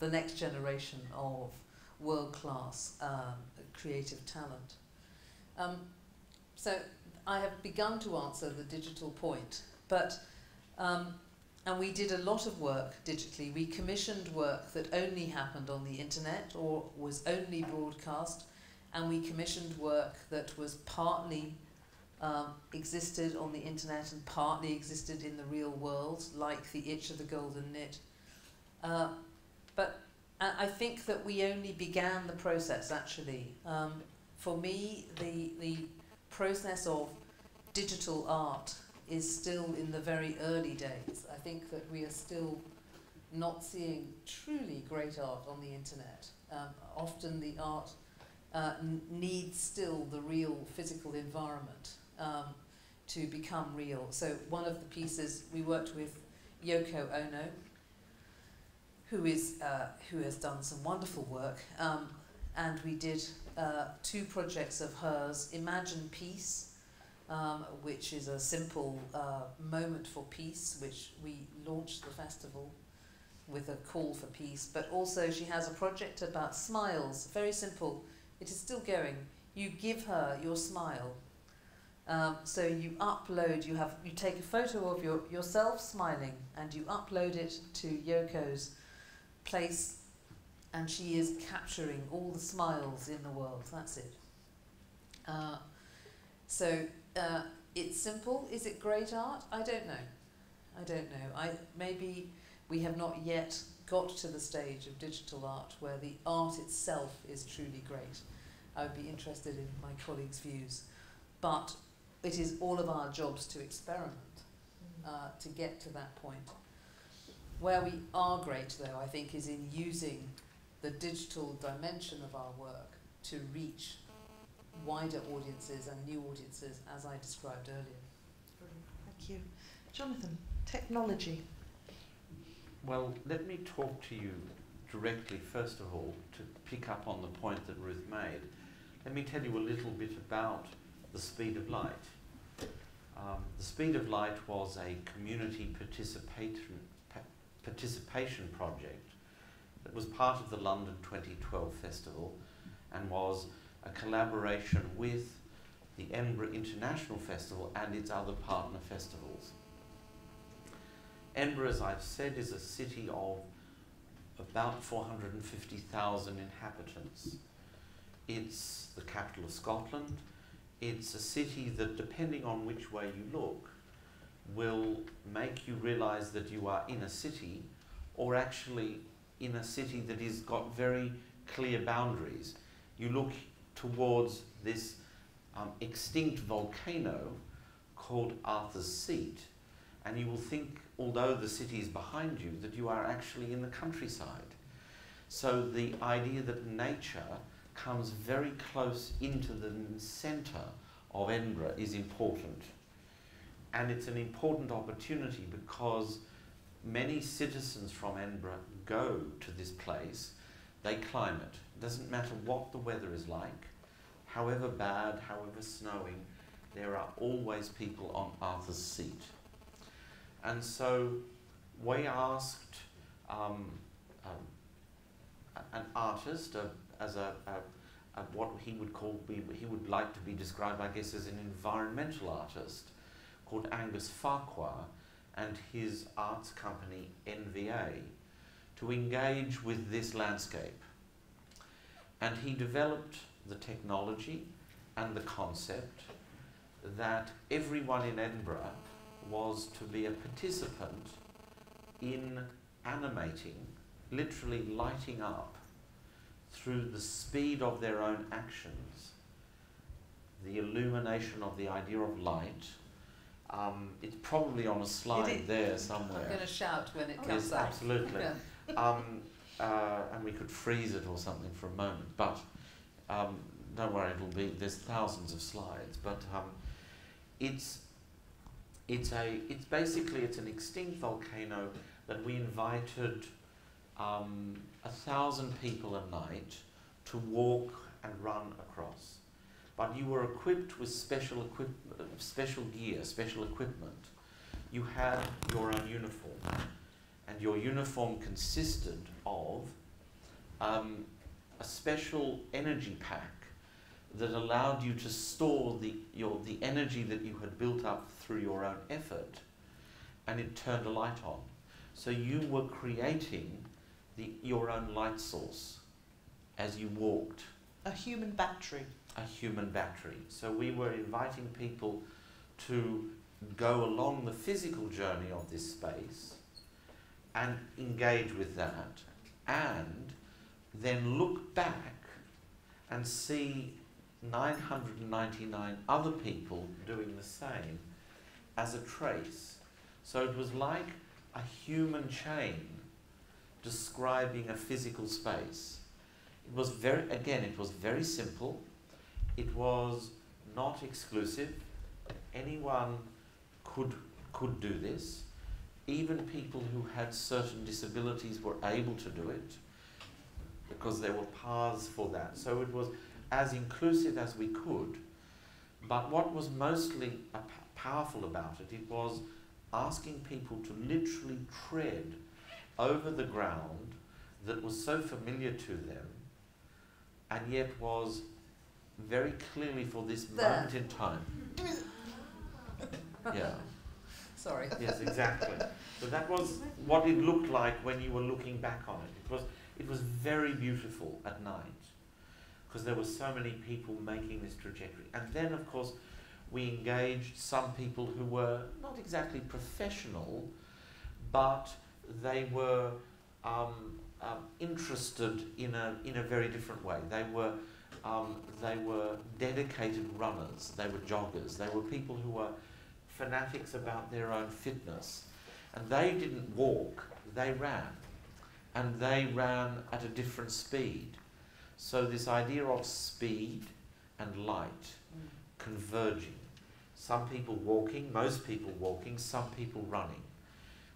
the next generation of world-class um, creative talent. Um, so I have begun to answer the digital point, but um, and we did a lot of work digitally. We commissioned work that only happened on the internet or was only broadcast, and we commissioned work that was partly Um, existed on the internet and partly existed in the real world, like The Itch of the Golden Knit. Uh, but I think that we only began the process, actually. Um, for me, the, the process of digital art is still in the very early days. I think that we are still not seeing truly great art on the internet. Um, often the art uh, needs still the real physical environment Um, to become real. So one of the pieces we worked with Yoko Ono, who is uh, who has done some wonderful work, um, and we did uh, two projects of hers: Imagine Peace, um, which is a simple uh, moment for peace, which we launched the festival with a call for peace. But also she has a project about smiles. Very simple. It is still going. You give her your smile. Um, so you upload, you have, you take a photo of your, yourself smiling, and you upload it to Yoko's place, and she is capturing all the smiles in the world. That's it. Uh, so uh, it's simple. Is it great art? I don't know. I don't know. I maybe we have not yet got to the stage of digital art where the art itself is truly great. I would be interested in my colleagues' views, but it is all of our jobs to experiment, uh, to get to that point. Where we are great, though, I think, is in using the digital dimension of our work to reach wider audiences and new audiences, as I described earlier. Thank you. Jonathan, technology. Well, let me talk to you directly, first of all, to pick up on the point that Ruth made. Let me tell you a little bit about the speed of light. Um, the speed of light was a community participation, pa participation project that was part of the London twenty twelve Festival and was a collaboration with the Edinburgh International Festival and its other partner festivals. Edinburgh, as I've said, is a city of about four hundred fifty thousand inhabitants. It's the capital of Scotland. It's a city that, depending on which way you look, will make you realise that you are in a city, or actually in a city that has got very clear boundaries. You look towards this um, extinct volcano called Arthur's Seat, and you will think, although the city is behind you, that you are actually in the countryside. So the idea that nature comes very close into the centre of Edinburgh is important. And it's an important opportunity because many citizens from Edinburgh go to this place, they climb it. It doesn't matter what the weather is like, however bad, however snowing, there are always people on Arthur's Seat. And so we asked um, um, an artist uh, as a, a, a what he would call, be, he would like to be described, I guess, as an environmental artist called Angus Farquhar and his arts company N V A to engage with this landscape. And he developed the technology and the concept that everyone in Edinburgh was to be a participant in animating, literally lighting up through the speed of their own actions, the illumination of the idea of light. Um, it's probably on a slide there somewhere. I'm going to shout when it oh comes yes, out. Absolutely. um, uh, and we could freeze it or something for a moment, but um, don't worry, it'll be, there's thousands of slides, but um, it's It's a. It's basically it's an extinct volcano that we invited um, a thousand people a night to walk and run across, but you were equipped with special equip, special gear, special equipment. You had your own uniform, and your uniform consisted of um, a special energy pack that allowed you to store the, your, the energy that you had built up through your own effort, and it turned a light on. So you were creating the, your own light source as you walked. A human battery. A human battery. So we were inviting people to go along the physical journey of this space and engage with that, and then look back and see nine hundred ninety-nine other people doing the same as a trace. So it was like a human chain describing a physical space. It was very, again, it was very simple. It was not exclusive. Anyone could, could do this. Even people who had certain disabilities were able to do it because there were paths for that. So it was as inclusive as we could, but what was mostly powerful about it, it was asking people to literally tread over the ground that was so familiar to them, and yet was very clearly for this there. moment in time. Yeah. Sorry. Yes, exactly. So that was what it looked like when you were looking back on it. It was, it was very beautiful at night, because there were so many people making this trajectory. And then, of course, we engaged some people who were not exactly professional, but they were um, uh, interested in a, in a very different way. They were, um, they were dedicated runners, they were joggers, they were people who were fanatics about their own fitness. And they didn't walk, they ran. And they ran at a different speed. So this idea of speed and light mm. converging. Some people walking, most people walking, some people running.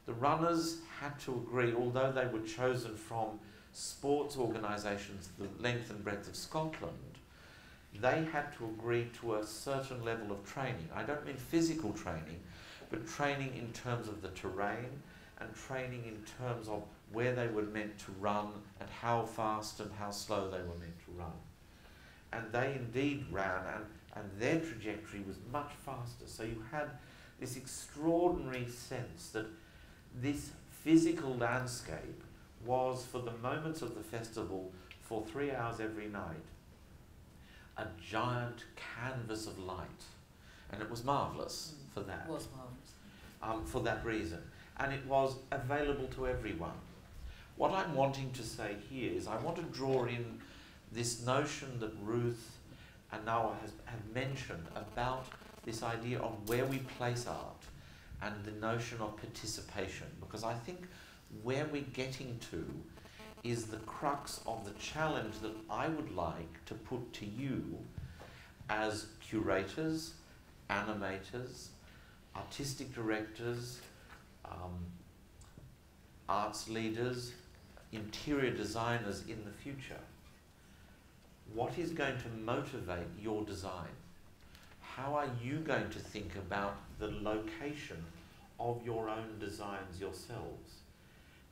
The runners had to agree, although they were chosen from sports organisations the length and breadth of Scotland, they had to agree to a certain level of training. I don't mean physical training, but training in terms of the terrain and training in terms of where they were meant to run and how fast and how slow they were meant to run. And they indeed ran, and, and their trajectory was much faster. So you had this extraordinary sense that this physical landscape was, for the moments of the festival, for three hours every night, a giant canvas of light. And it was marvellous mm, for that. It was marvellous. Um, for that reason. And it was available to everyone. What I'm wanting to say here is I want to draw in this notion that Ruth and Nawal has, have mentioned about this idea of where we place art and the notion of participation, because I think where we're getting to is the crux of the challenge that I would like to put to you as curators, animators, artistic directors, um, arts leaders, interior designers in the future. What is going to motivate your design? How are you going to think about the location of your own designs yourselves?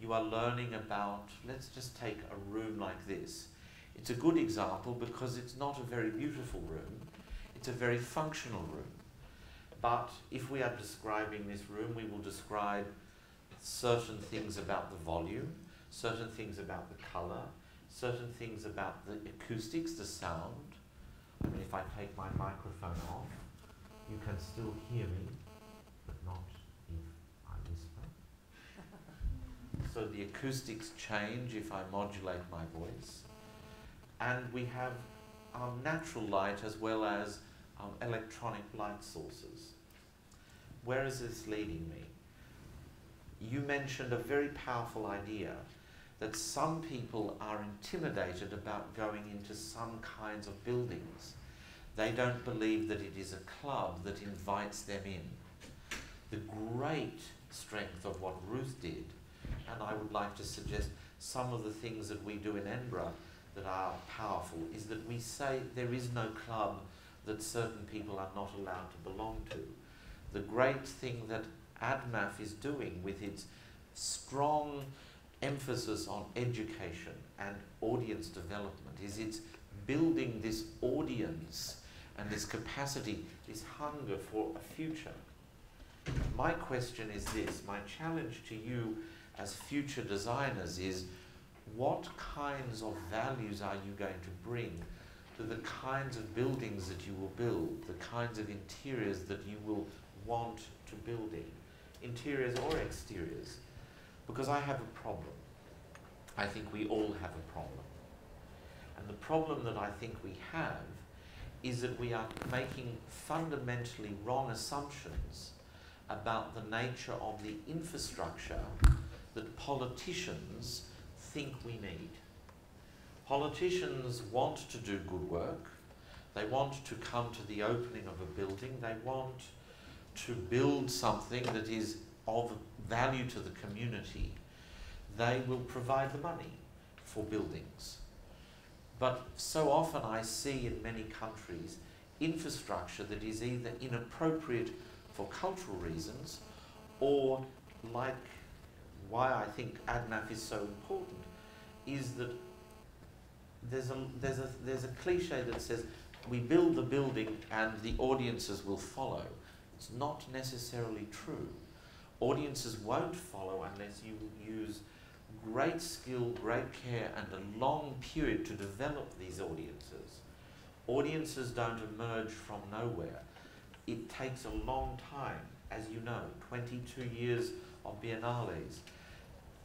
You are learning about, let's just take a room like this. It's a good example because it's not a very beautiful room, it's a very functional room. But if we are describing this room, we will describe certain things about the volume, certain things about the colour, certain things about the acoustics, the sound. I mean, if I take my microphone off, you can still hear me, but not if I whisper. So the acoustics change if I modulate my voice. And we have um, natural light as well as um, electronic light sources. Where is this leading me? You mentioned a very powerful idea that some people are intimidated about going into some kinds of buildings. They don't believe that it is a club that invites them in. The great strength of what Ruth did, and I would like to suggest some of the things that we do in Edinburgh that are powerful, is that we say there is no club that certain people are not allowed to belong to. The great thing that A D M A F is doing with its strong emphasis on education and audience development is it's building this audience and this capacity, this hunger for a future. My question is this, my challenge to you as future designers is, what kinds of values are you going to bring to the kinds of buildings that you will build, the kinds of interiors that you will want to build in, interiors or exteriors? Because I have a problem. I think we all have a problem. And the problem that I think we have is that we are making fundamentally wrong assumptions about the nature of the infrastructure that politicians think we need. Politicians want to do good work. They want to come to the opening of a building. They want to build something that is of value to the community. They will provide the money for buildings. But so often I see in many countries infrastructure that is either inappropriate for cultural reasons or, like why I think A D M A F is so important, is that there's a, there's a, there's a cliche that says we build the building and the audiences will follow. It's not necessarily true. Audiences won't follow unless you use great skill, great care, and a long period to develop these audiences. Audiences don't emerge from nowhere. It takes a long time, as you know, twenty-two years of biennales,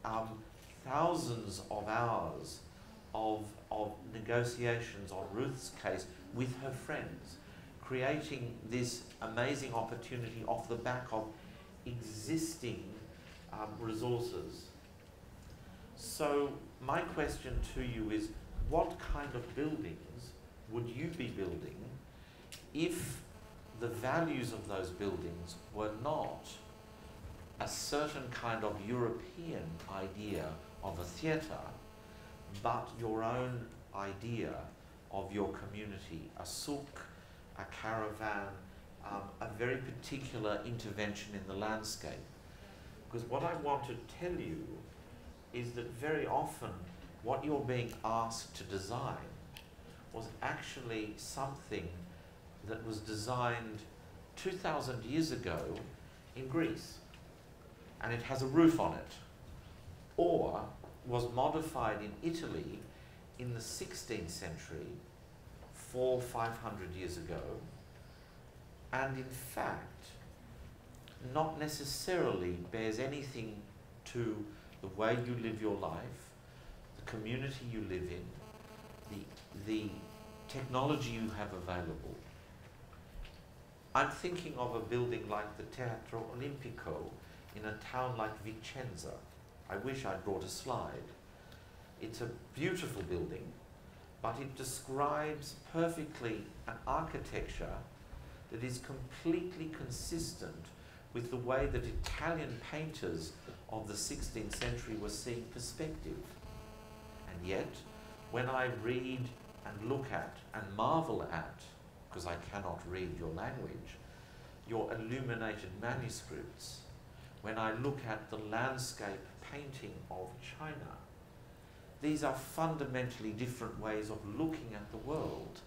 um, thousands of hours of, of negotiations on Ruth's case with her friends, creating this amazing opportunity off the back of existing um, resources. So my question to you is, what kind of buildings would you be building if the values of those buildings were not a certain kind of European idea of a theatre, but your own idea of your community, a souk, a caravan, Um, a very particular intervention in the landscape? Because what I want to tell you is that very often what you're being asked to design was actually something that was designed two thousand years ago in Greece, and it has a roof on it, or was modified in Italy in the sixteenth century, four, five hundred years ago, and in fact not necessarily bears anything to the way you live your life, the community you live in, the, the technology you have available. I'm thinking of a building like the Teatro Olimpico in a town like Vicenza. I wish I'd brought a slide. It's a beautiful building, but it describes perfectly an architecture that is completely consistent with the way that Italian painters of the sixteenth century were seeing perspective. And yet, when I read and look at and marvel at, because I cannot read your language, your illuminated manuscripts, when I look at the landscape painting of China, these are fundamentally different ways of looking at the world.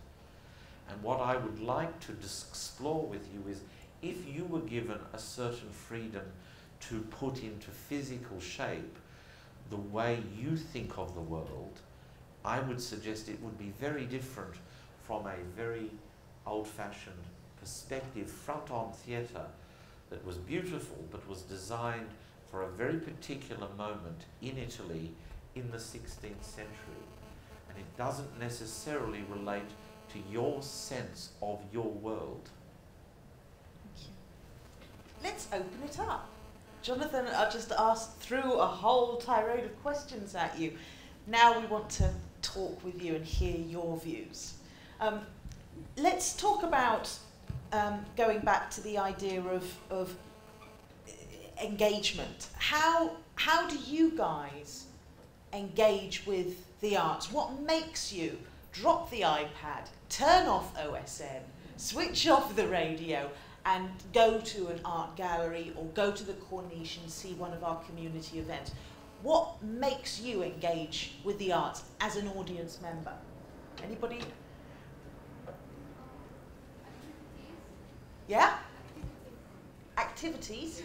And what I would like to explore with you is, if you were given a certain freedom to put into physical shape the way you think of the world, I would suggest it would be very different from a very old-fashioned perspective front-on theatre that was beautiful but was designed for a very particular moment in Italy in the sixteenth century. And it doesn't necessarily relate to your sense of your world. Thank you. Let's open it up. Jonathan, I just asked through a whole tirade of questions at you. Now we want to talk with you and hear your views. Um, let's talk about um, going back to the idea of, of engagement. How, how do you guys engage with the arts? What makes you drop the iPad, turn off O S N, switch off the radio, and go to an art gallery or go to the Corniche and see one of our community events? What makes you engage with the arts as an audience member? Anybody? Yeah? Activities?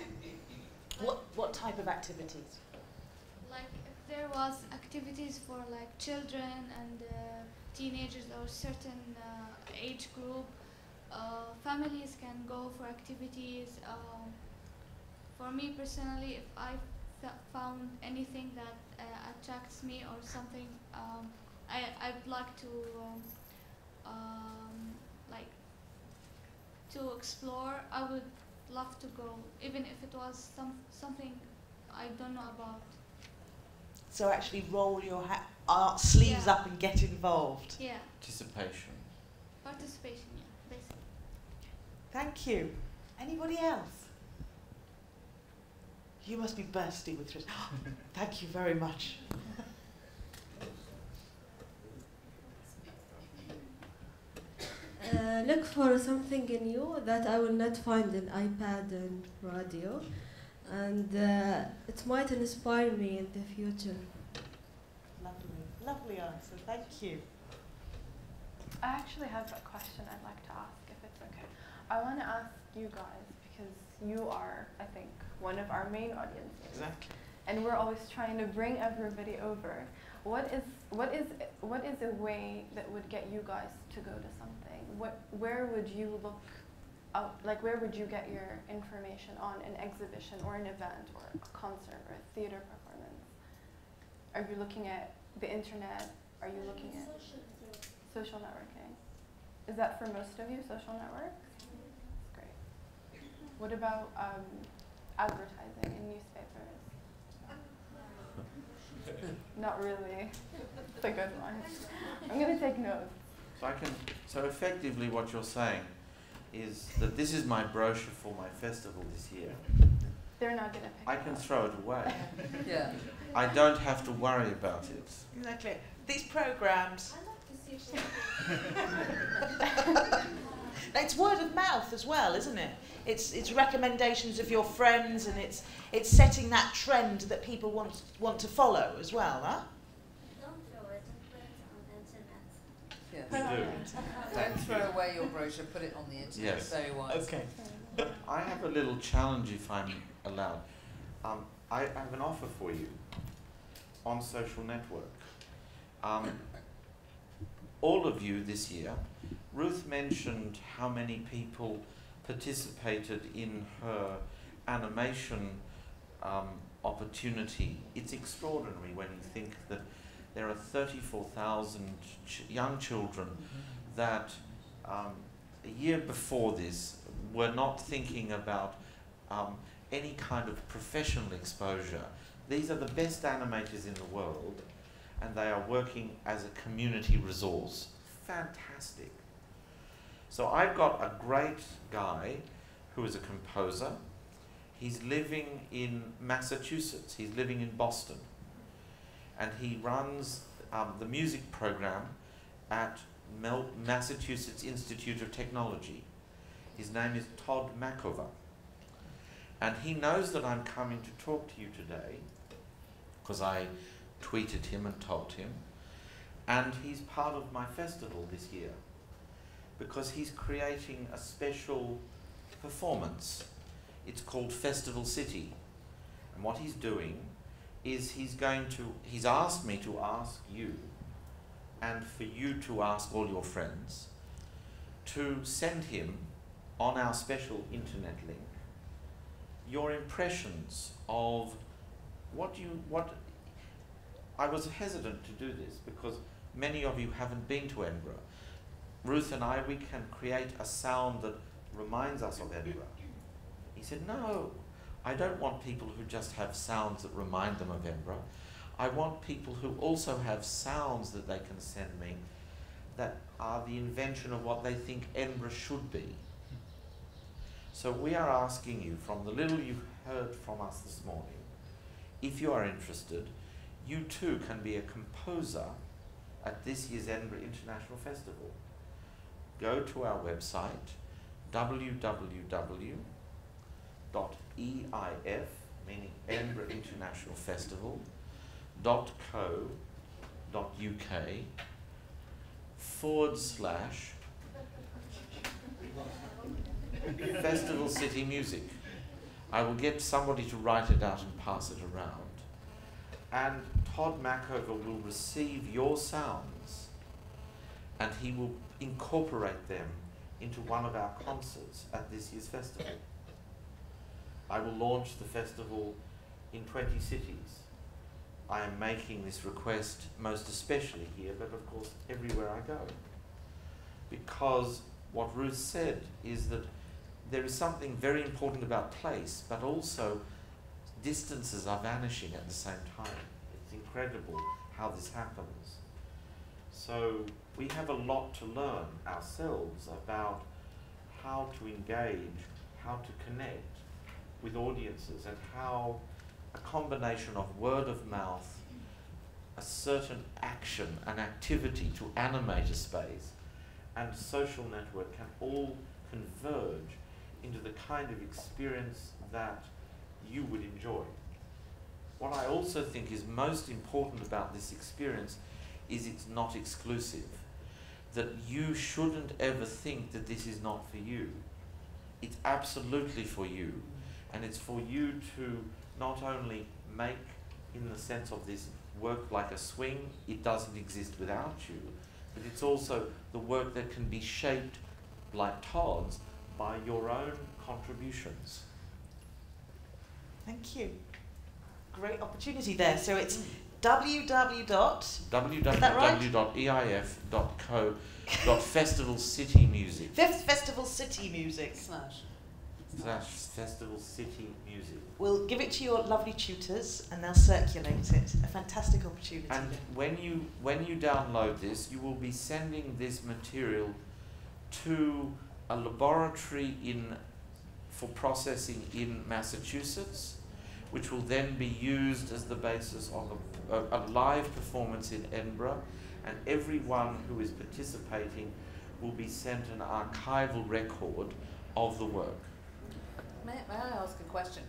What, what type of activities? Like if there was activities for like children and uh, teenagers or certain uh, age group, Uh, families can go for activities. Um, for me personally, if I th found anything that uh, attracts me or something, um, I I would like to um, um, like to explore. I would love to go, even if it was some something I don't know about. So actually, roll your ha uh, sleeves yeah. up and get involved. Yeah. Participation. Participation. Yeah. Thank you. Anybody else? You must be bursting with interest. Thank you very much. Uh, look for something new that I will not find in iPad and radio, and uh, it might inspire me in the future. Lovely, lovely answer. Thank you. I actually have a question I'd like to ask, if it's okay. I want to ask you guys, because you are, I think, one of our main audiences. Exactly. And we're always trying to bring everybody over. What is what is what is a way that would get you guys to go to something? What where would you look out, like where would you get your information on an exhibition or an event or a concert or a theater performance? Are you looking at the internet? Are you looking at social networking? Social networking. Is that for most of you, social networks? What about um, advertising in newspapers? Not really. It's a good one. I'm going to take notes. So I can. So effectively, what you're saying is that this is my brochure for my festival this year. They're not going to pick it up. I can throw it away. Yeah. I don't have to worry about it. Exactly. These programs. I love to see. It's word of mouth as well, isn't it? It's it's recommendations of your friends, and it's it's setting that trend that people want want to follow as well, huh? Don't throw it, put it on the internet. Yes. We do. Don't throw away your brochure, put it on the internet. Yes. Very wise. Okay. I have a little challenge, if I'm allowed. Um, I have an offer for you on social network. Um, all of you this year. Ruth mentioned how many people participated in her animation um, opportunity. It's extraordinary when you think that there are thirty-four thousand ch young children that um, a year before this were not thinking about um, any kind of professional exposure. These are the best animators in the world, and they are working as a community resource. Fantastic. So I've got a great guy who is a composer. He's living in Massachusetts. He's living in Boston. And he runs um, the music program at Mel Massachusetts Institute of Technology. His name is Tod Machover. And he knows that I'm coming to talk to you today, because I tweeted him and told him. And he's part of my festival this year, because he's creating a special performance. It's called Festival City. And what he's doing is he's going to, he's asked me to ask you, and for you to ask all your friends, to send him on our special internet link your impressions of what you, what, I was hesitant to do this because many of you haven't been to Edinburgh. Ruth and I, we can create a sound that reminds us of Edinburgh. He said, no, I don't want people who just have sounds that remind them of Edinburgh. I want people who also have sounds that they can send me that are the invention of what they think Edinburgh should be. So we are asking you, from the little you've heard from us this morning, if you are interested, you too can be a composer at this year's Edinburgh International Festival. Go to our website, w w w dot E I F, meaning Edinburgh International Festival, dot co dot U K forward slash Festival City Music. I will get somebody to write it out and pass it around. And Tod Machover will receive your sounds and he will incorporate them into one of our concerts at this year's festival. I will launch the festival in twenty cities. I am making this request most especially here, but of course everywhere I go. Because what Ruth said is that there is something very important about place, but also distances are vanishing at the same time. It's incredible how this happens. So we have a lot to learn ourselves about how to engage, how to connect with audiences, and how a combination of word of mouth, a certain action, an activity to animate a space, and social network can all converge into the kind of experience that you would enjoy. What I also think is most important about this experience is it's not exclusive, that you shouldn't ever think that this is not for you. It's absolutely for you, and it's for you to not only make, in the sense of this, work like a swing, it doesn't exist without you, but it's also the work that can be shaped, like Tod's, by your own contributions. Thank you. Great opportunity there. So it's w w w dot E I F dot co dot festival city music. Festival City Music. Slash. Slash Festival City Music. We'll give it to your lovely tutors and they'll circulate it. A fantastic opportunity. And when you, when you download this, you will be sending this material to a laboratory in, for processing in Massachusetts, which will then be used as the basis of a, a, a live performance in Edinburgh, and everyone who is participating will be sent an archival record of the work. May, may I ask a question?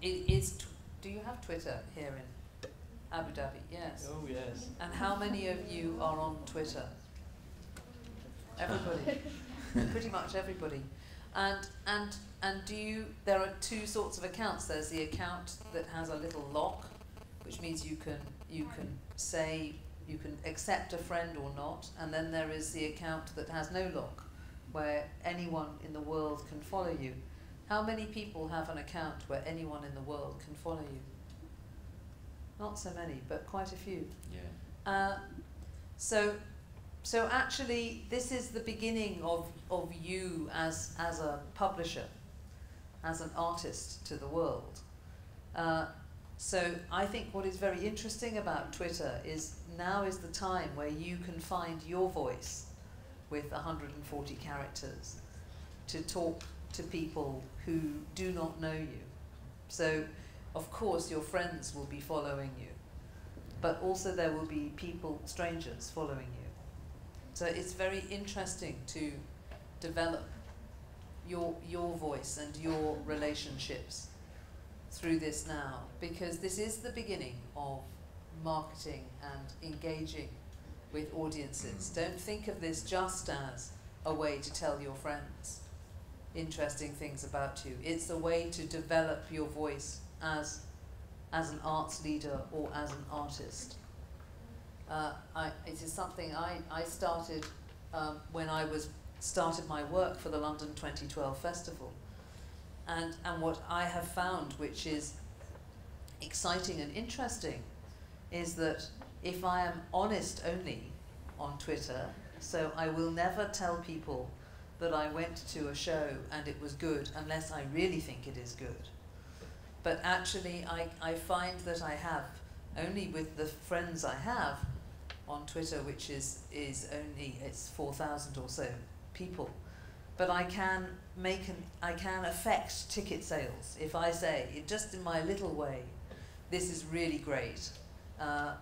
Is, is t do you have Twitter here in Abu Dhabi? Yes. Oh, yes. And how many of you are on Twitter? Everybody. Pretty much everybody. And and and do you? There are two sorts of accounts. There's the account that has a little lock, which means you can you can say you can accept a friend or not. And then there is the account that has no lock, where anyone in the world can follow you. How many people have an account where anyone in the world can follow you? Not so many, but quite a few. Yeah. Uh, so, so actually, this is the beginning of of you as as a publisher, as an artist to the world. Uh, So I think what is very interesting about Twitter is now is the time where you can find your voice with one hundred forty characters to talk to people who do not know you. So of course your friends will be following you, but also there will be people, strangers, following you. So it's very interesting to develop your, your voice and your relationships through this now, because this is the beginning of marketing and engaging with audiences. Don't think of this just as a way to tell your friends interesting things about you. It's a way to develop your voice as, as an arts leader or as an artist. Uh, I, it is something I, I started um, when I was started my work for the London twenty twelve Festival. And, and what I have found, which is exciting and interesting, is that if I am honest only on Twitter, so I will never tell people that I went to a show and it was good unless I really think it is good. But actually I, I find that I have, only with the friends I have on Twitter, which is, is only, it's four thousand or so people, but I can make an, I can affect ticket sales if I say, it just in my little way, this is really great. Uh,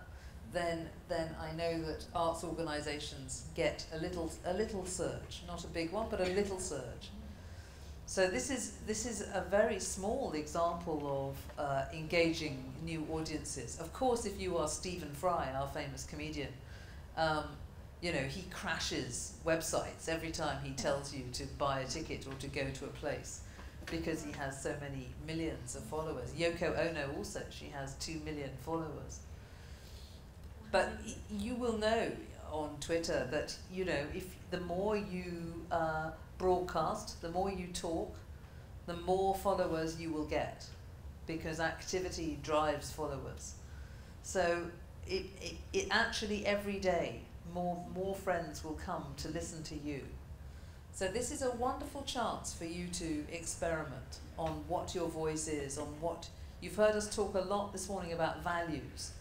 then, then I know that arts organisations get a little, a little surge, not a big one, but a little surge. So this is, this is a very small example of uh, engaging new audiences. Of course, if you are Stephen Fry, our famous comedian, um, you know, he crashes websites every time he tells you to buy a ticket or to go to a place, because he has so many millions of followers. Yoko Ono also, she has two million followers. But you will know on Twitter that, you know, if the more you uh, broadcast, the more you talk, the more followers you will get, because activity drives followers. So it, it, it actually every day more, more friends will come to listen to you. So this is a wonderful chance for you to experiment on what your voice is, on what, you've heard us talk a lot this morning about values.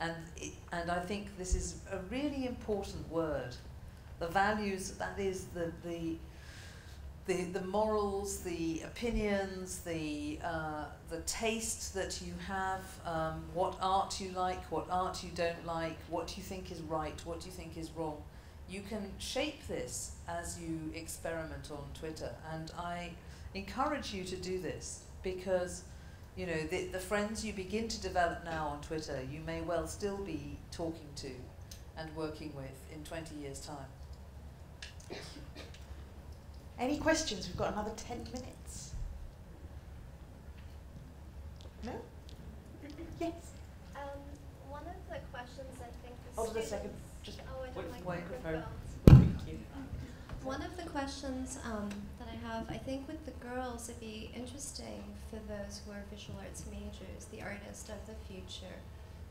And, it, and I think this is a really important word. The values, that is the, the, the, the morals, the opinions, the, uh, the taste that you have, um, what art you like, what art you don't like, what you think is right, what you think is wrong. You can shape this as you experiment on Twitter. And I encourage you to do this, because you know, the, the friends you begin to develop now on Twitter, you may well still be talking to and working with in twenty years' time. Any questions? We've got another ten minutes. No? Yes? Um, one of the questions I think the Hold on a second. Just oh, I don't like microphone. Thank you. One of the questions um, that I have, I think with the girls, it'd be interesting for those who are visual arts majors, the artist of the future,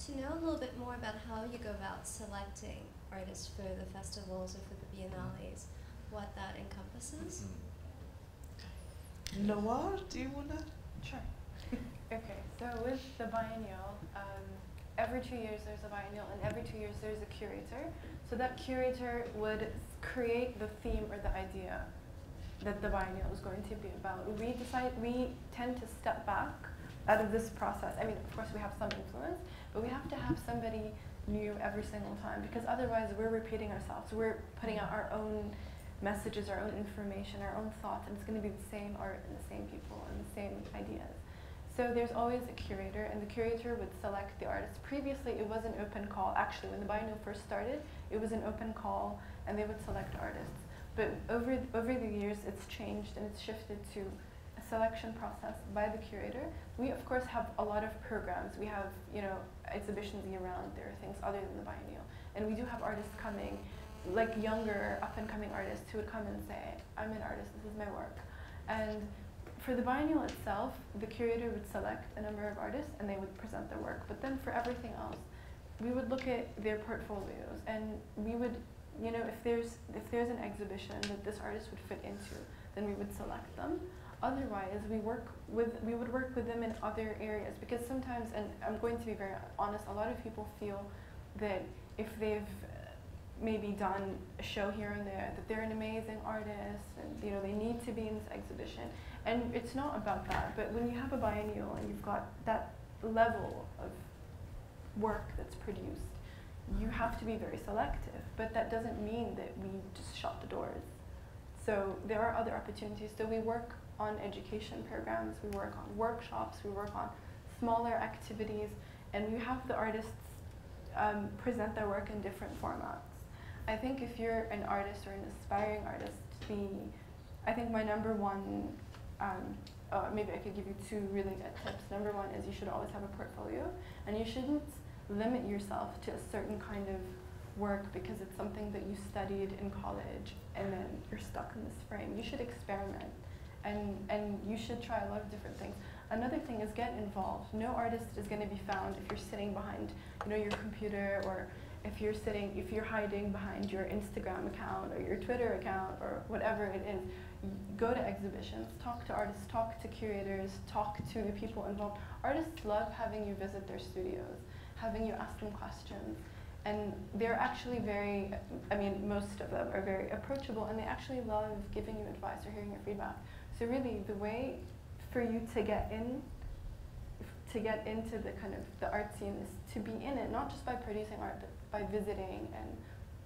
to know a little bit more about how you go about selecting artists for the festivals or for the biennales, what that encompasses. Mm-hmm. Nawal, do you want to? Sure. Okay, so with the biennial, um, every two years there's a biennial, and every two years there's a curator. So that curator would create the theme or the idea that the biennial is going to be about. We decide, we tend to step back out of this process. I mean, of course we have some influence, but we have to have somebody new every single time, because otherwise we're repeating ourselves. We're putting out our own messages, our own information, our own thoughts, and it's going to be the same art and the same people and the same ideas. So there's always a curator, and the curator would select the artists. Previously, it was an open call. Actually, when the biennial first started, it was an open call, and they would select artists. But over, th over the years, it's changed, and it's shifted to a selection process by the curator. We, of course, have a lot of programs. We have, you know, exhibitions year-round. There are things other than the biennial. And we do have artists coming, like younger, up-and-coming artists who would come and say, I'm an artist, this is my work. And for the biennial itself, the curator would select a number of artists and they would present their work. But then for everything else, we would look at their portfolios, and we would, you know, if there's, if there's an exhibition that this artist would fit into, then we would select them. Otherwise, we work with we would work with them in other areas, because sometimes, and I'm going to be very honest, a lot of people feel that if they've maybe done a show here and there, that they're an amazing artist, and you know they need to be in this exhibition. And it's not about that. But when you have a biennial and you've got that level of work that's produced, you have to be very selective. But that doesn't mean that we just shut the doors. So there are other opportunities. So we work on education programs, we work on workshops, we work on smaller activities, and we have the artists um, present their work in different formats. I think if you're an artist or an aspiring artist, the I think my number one, um, uh, maybe I could give you two really good tips. Number one is you should always have a portfolio, and you shouldn't limit yourself to a certain kind of work because it's something that you studied in college and then you're stuck in this frame. You should experiment, and, and you should try a lot of different things. Another thing is get involved. No artist is going to be found if you're sitting behind you know, your computer, or if you're sitting, if you're hiding behind your Instagram account or your Twitter account or whatever it is. Go to exhibitions, talk to artists, talk to curators, talk to the people involved. Artists love having you visit their studios, having you ask them questions. And they're actually very, I mean, most of them are very approachable, and they actually love giving you advice or hearing your feedback. So really, the way for you to get in, to get into the kind of the art scene is to be in it, not just by producing art, but by visiting and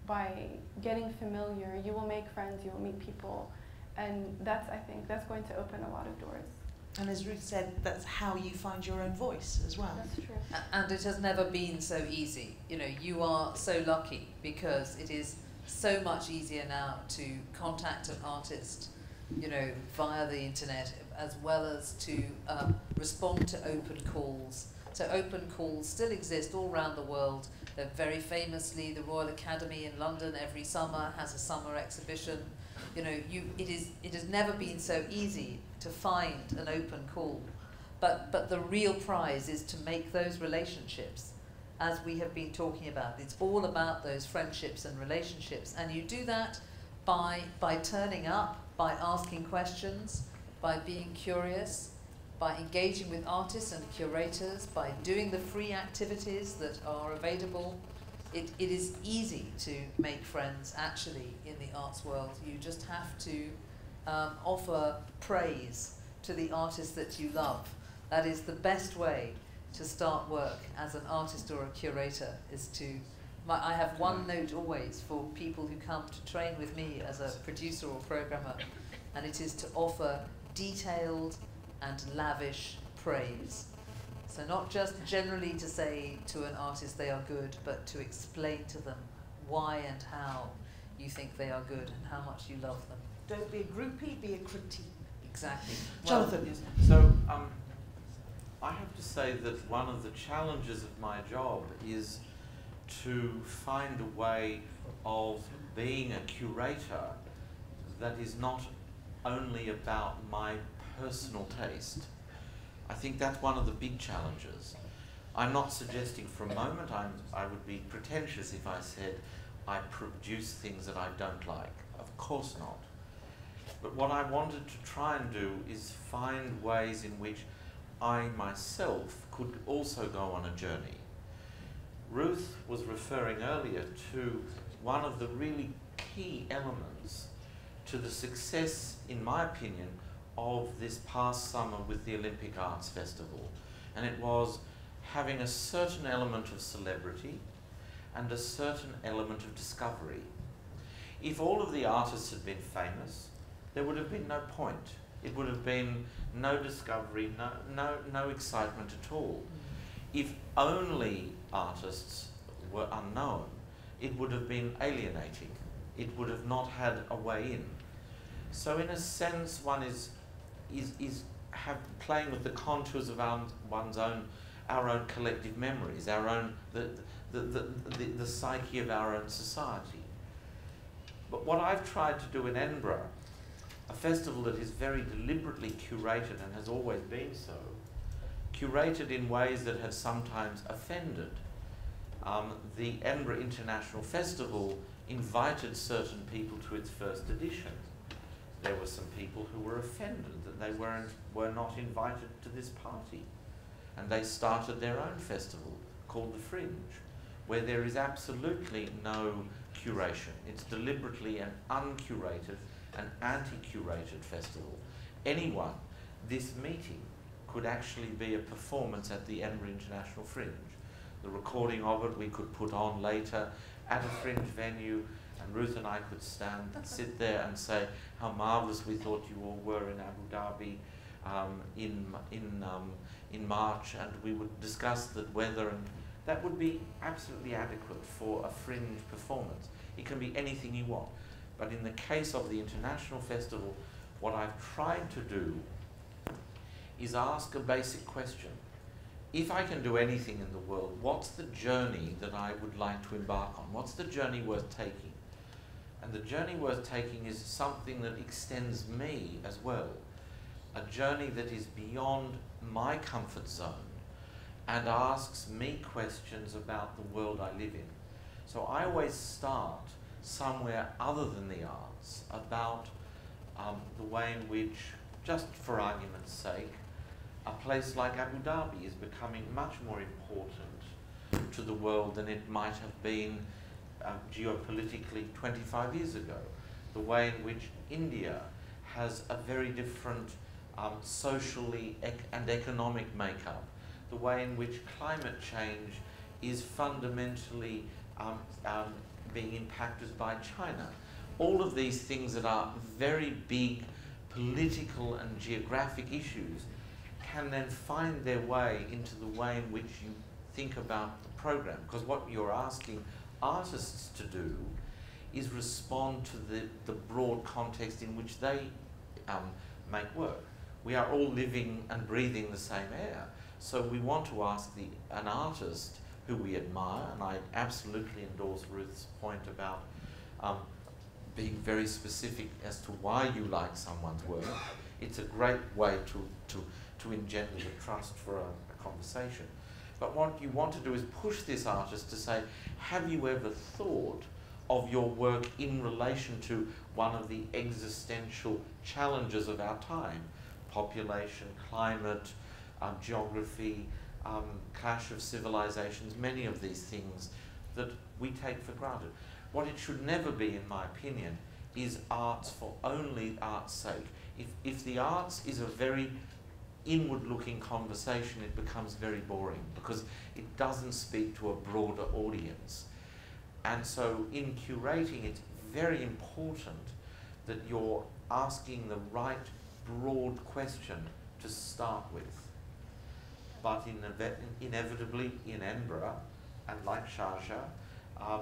by getting familiar. You will make friends, you will meet people, and that's, I think, that's going to open a lot of doors. And as Ruth said, that's how you find your own voice as well. That's true. And it has never been so easy. You know, you are so lucky because it is so much easier now to contact an artist, you know, via the internet, as well as to um, respond to open calls. So open calls still exist all around the world. They're very famously, the Royal Academy in London every summer has a summer exhibition. You know, you, it, is, it has never been so easy to find an open call. But, but the real prize is to make those relationships, as we have been talking about. It's all about those friendships and relationships. And you do that by, by turning up, by asking questions, by being curious, by engaging with artists and curators, by doing the free activities that are available. It, it is easy to make friends, actually, in the arts world. You just have to um, offer praise to the artist that you love. That is the best way to start work as an artist or a curator, is to... My, I have one note always for people who come to train with me as a producer or programmer, and it is to offer detailed and lavish praise. So not just generally to say to an artist they are good, but to explain to them why and how you think they are good and how much you love them. Don't be a groupie, be a critique. Exactly. Well, Jonathan. Yes. So um, I have to say that one of the challenges of my job is to find a way of being a curator that is not only about my personal taste. I think that's one of the big challenges. I'm not suggesting for a moment I'm, I would be pretentious if I said I produce things that I don't like. Of course not. But what I wanted to try and do is find ways in which I myself could also go on a journey. Ruth was referring earlier to one of the really key elements to the success, in my opinion, of this past summer with the Olympic Arts Festival. And it was having a certain element of celebrity and a certain element of discovery. If all of the artists had been famous, there would have been no point. It would have been no discovery, no, no, no excitement at all. If only artists were unknown, it would have been alienating. It would have not had a way in. So in a sense, one is is, is have playing with the contours of our, one's own, our own collective memories, our own, the, the, the, the, the psyche of our own society. But what I've tried to do in Edinburgh, a festival that is very deliberately curated and has always been so, curated in ways that have sometimes offended. Um, the Edinburgh International Festival invited certain people to its first edition. there were some people who were offended that they weren't, were not invited to this party. And they started their own festival called The Fringe, where there is absolutely no curation. It's deliberately an uncurated, an anti-curated festival. Anyone, this meeting could actually be a performance at the Edinburgh International Fringe. The recording of it we could put on later at a Fringe venue, and Ruth and I could stand and sit there and say how marvellous we thought you all were in Abu Dhabi um, in, in, um, in March, and we would discuss the weather, and that would be absolutely adequate for a Fringe performance. It can be anything you want. But in the case of the International Festival, what I've tried to do is ask a basic question. If I can do anything in the world, what's the journey that I would like to embark on? What's the journey worth taking? And the journey worth taking is something that extends me as well, a journey that is beyond my comfort zone and asks me questions about the world I live in. So I always start somewhere other than the arts, about um, the way in which, just for argument's sake, a place like Abu Dhabi is becoming much more important to the world than it might have been uh, geopolitically twenty-five years ago. The way in which India has a very different um, socially ec and economic makeup. The way in which climate change is fundamentally um, um, being impacted by China. All of these things that are very big political and geographic issues can then find their way into the way in which you think about the program. Because what you're asking artists to do is respond to the, the broad context in which they um, make work. We are all living and breathing the same air. So we want to ask the, an artist who we admire, and I absolutely endorse Ruth's point about um, being very specific as to why you like someone's work. It's a great way to, to, to engender the trust for a, a conversation. But what you want to do is push this artist to say, have you ever thought of your work in relation to one of the existential challenges of our time? Population, climate, um, geography, Um, clash of civilizations, many of these things that we take for granted. What it should never be, in my opinion, is arts for only art's sake. If, if the arts is a very inward-looking conversation, it becomes very boring because it doesn't speak to a broader audience. And so in curating, it's very important that you're asking the right broad question to start with. But inevitably, in Edinburgh, and like Sharjah, um,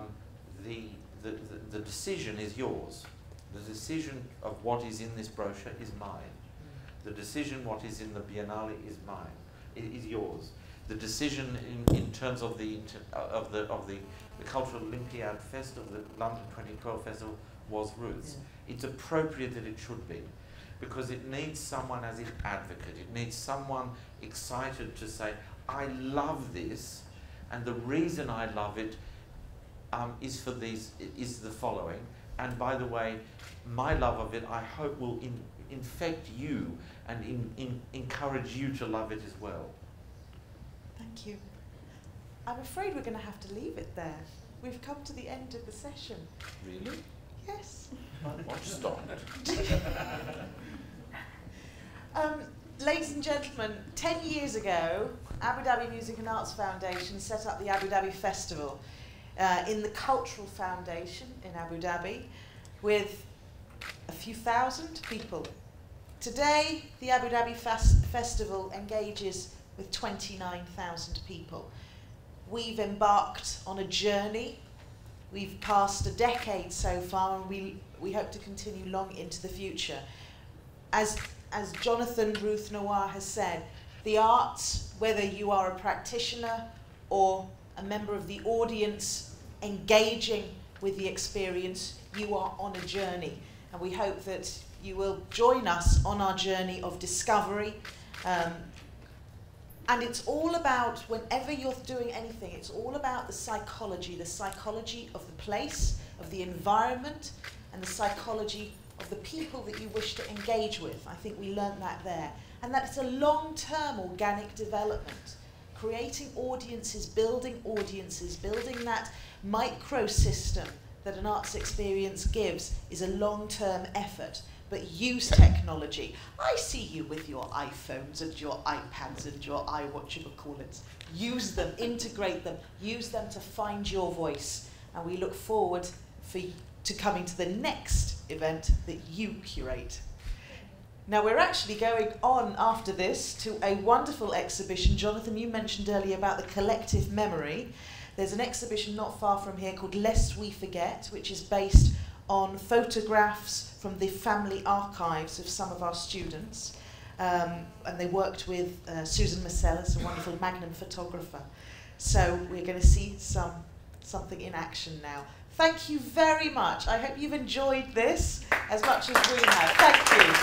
the, the, the decision is yours. The decision of what is in this brochure is mine. The decision what is in the Biennale is mine, it is yours. The decision in, in terms of the, of the, of the, the Cultural Olympiad Festival, the London twenty twelve Festival, was Ruth's. Yeah. It's appropriate that it should be, because it needs someone as its advocate. It needs someone excited to say, I love this, and the reason I love it um, is for these, is the following. And by the way, my love of it, I hope will in, infect you and in, in, encourage you to love it as well. Thank you. I'm afraid we're gonna have to leave it there. We've come to the end of the session. Really? Yes. Watch stop. Um, ladies and gentlemen, ten years ago, Abu Dhabi Music and Arts Foundation set up the Abu Dhabi Festival uh, in the Cultural Foundation in Abu Dhabi with a few thousand people. Today, the Abu Dhabi Fest Festival engages with twenty-nine thousand people. We've embarked on a journey. We've passed a decade so far, and we, we hope to continue long into the future. As, as Jonathan, Ruth, Nawal has said, the arts, whether you are a practitioner or a member of the audience engaging with the experience, you are on a journey. And we hope that you will join us on our journey of discovery. Um, And it's all about, whenever you're doing anything, it's all about the psychology, the psychology of the place, of the environment, and the psychology of the people that you wish to engage with. I think we learned that there. And that it's a long-term organic development, creating audiences, building audiences, building that microsystem that an arts experience gives is a long-term effort. But use technology. I see you with your iPhones and your iPads and your iWatchabacallits. Use them, integrate them, use them to find your voice. And we look forward for to coming to the next event that you curate. Now we're actually going on after this to a wonderful exhibition. Jonathan, you mentioned earlier about the collective memory. There's an exhibition not far from here called Lest We Forget, which is based on photographs from the family archives of some of our students. Um, and they worked with uh, Susan Marcellus, a wonderful Magnum photographer. So we're going to see some something in action now. Thank you very much. I hope you've enjoyed this as much as we have. Thank you.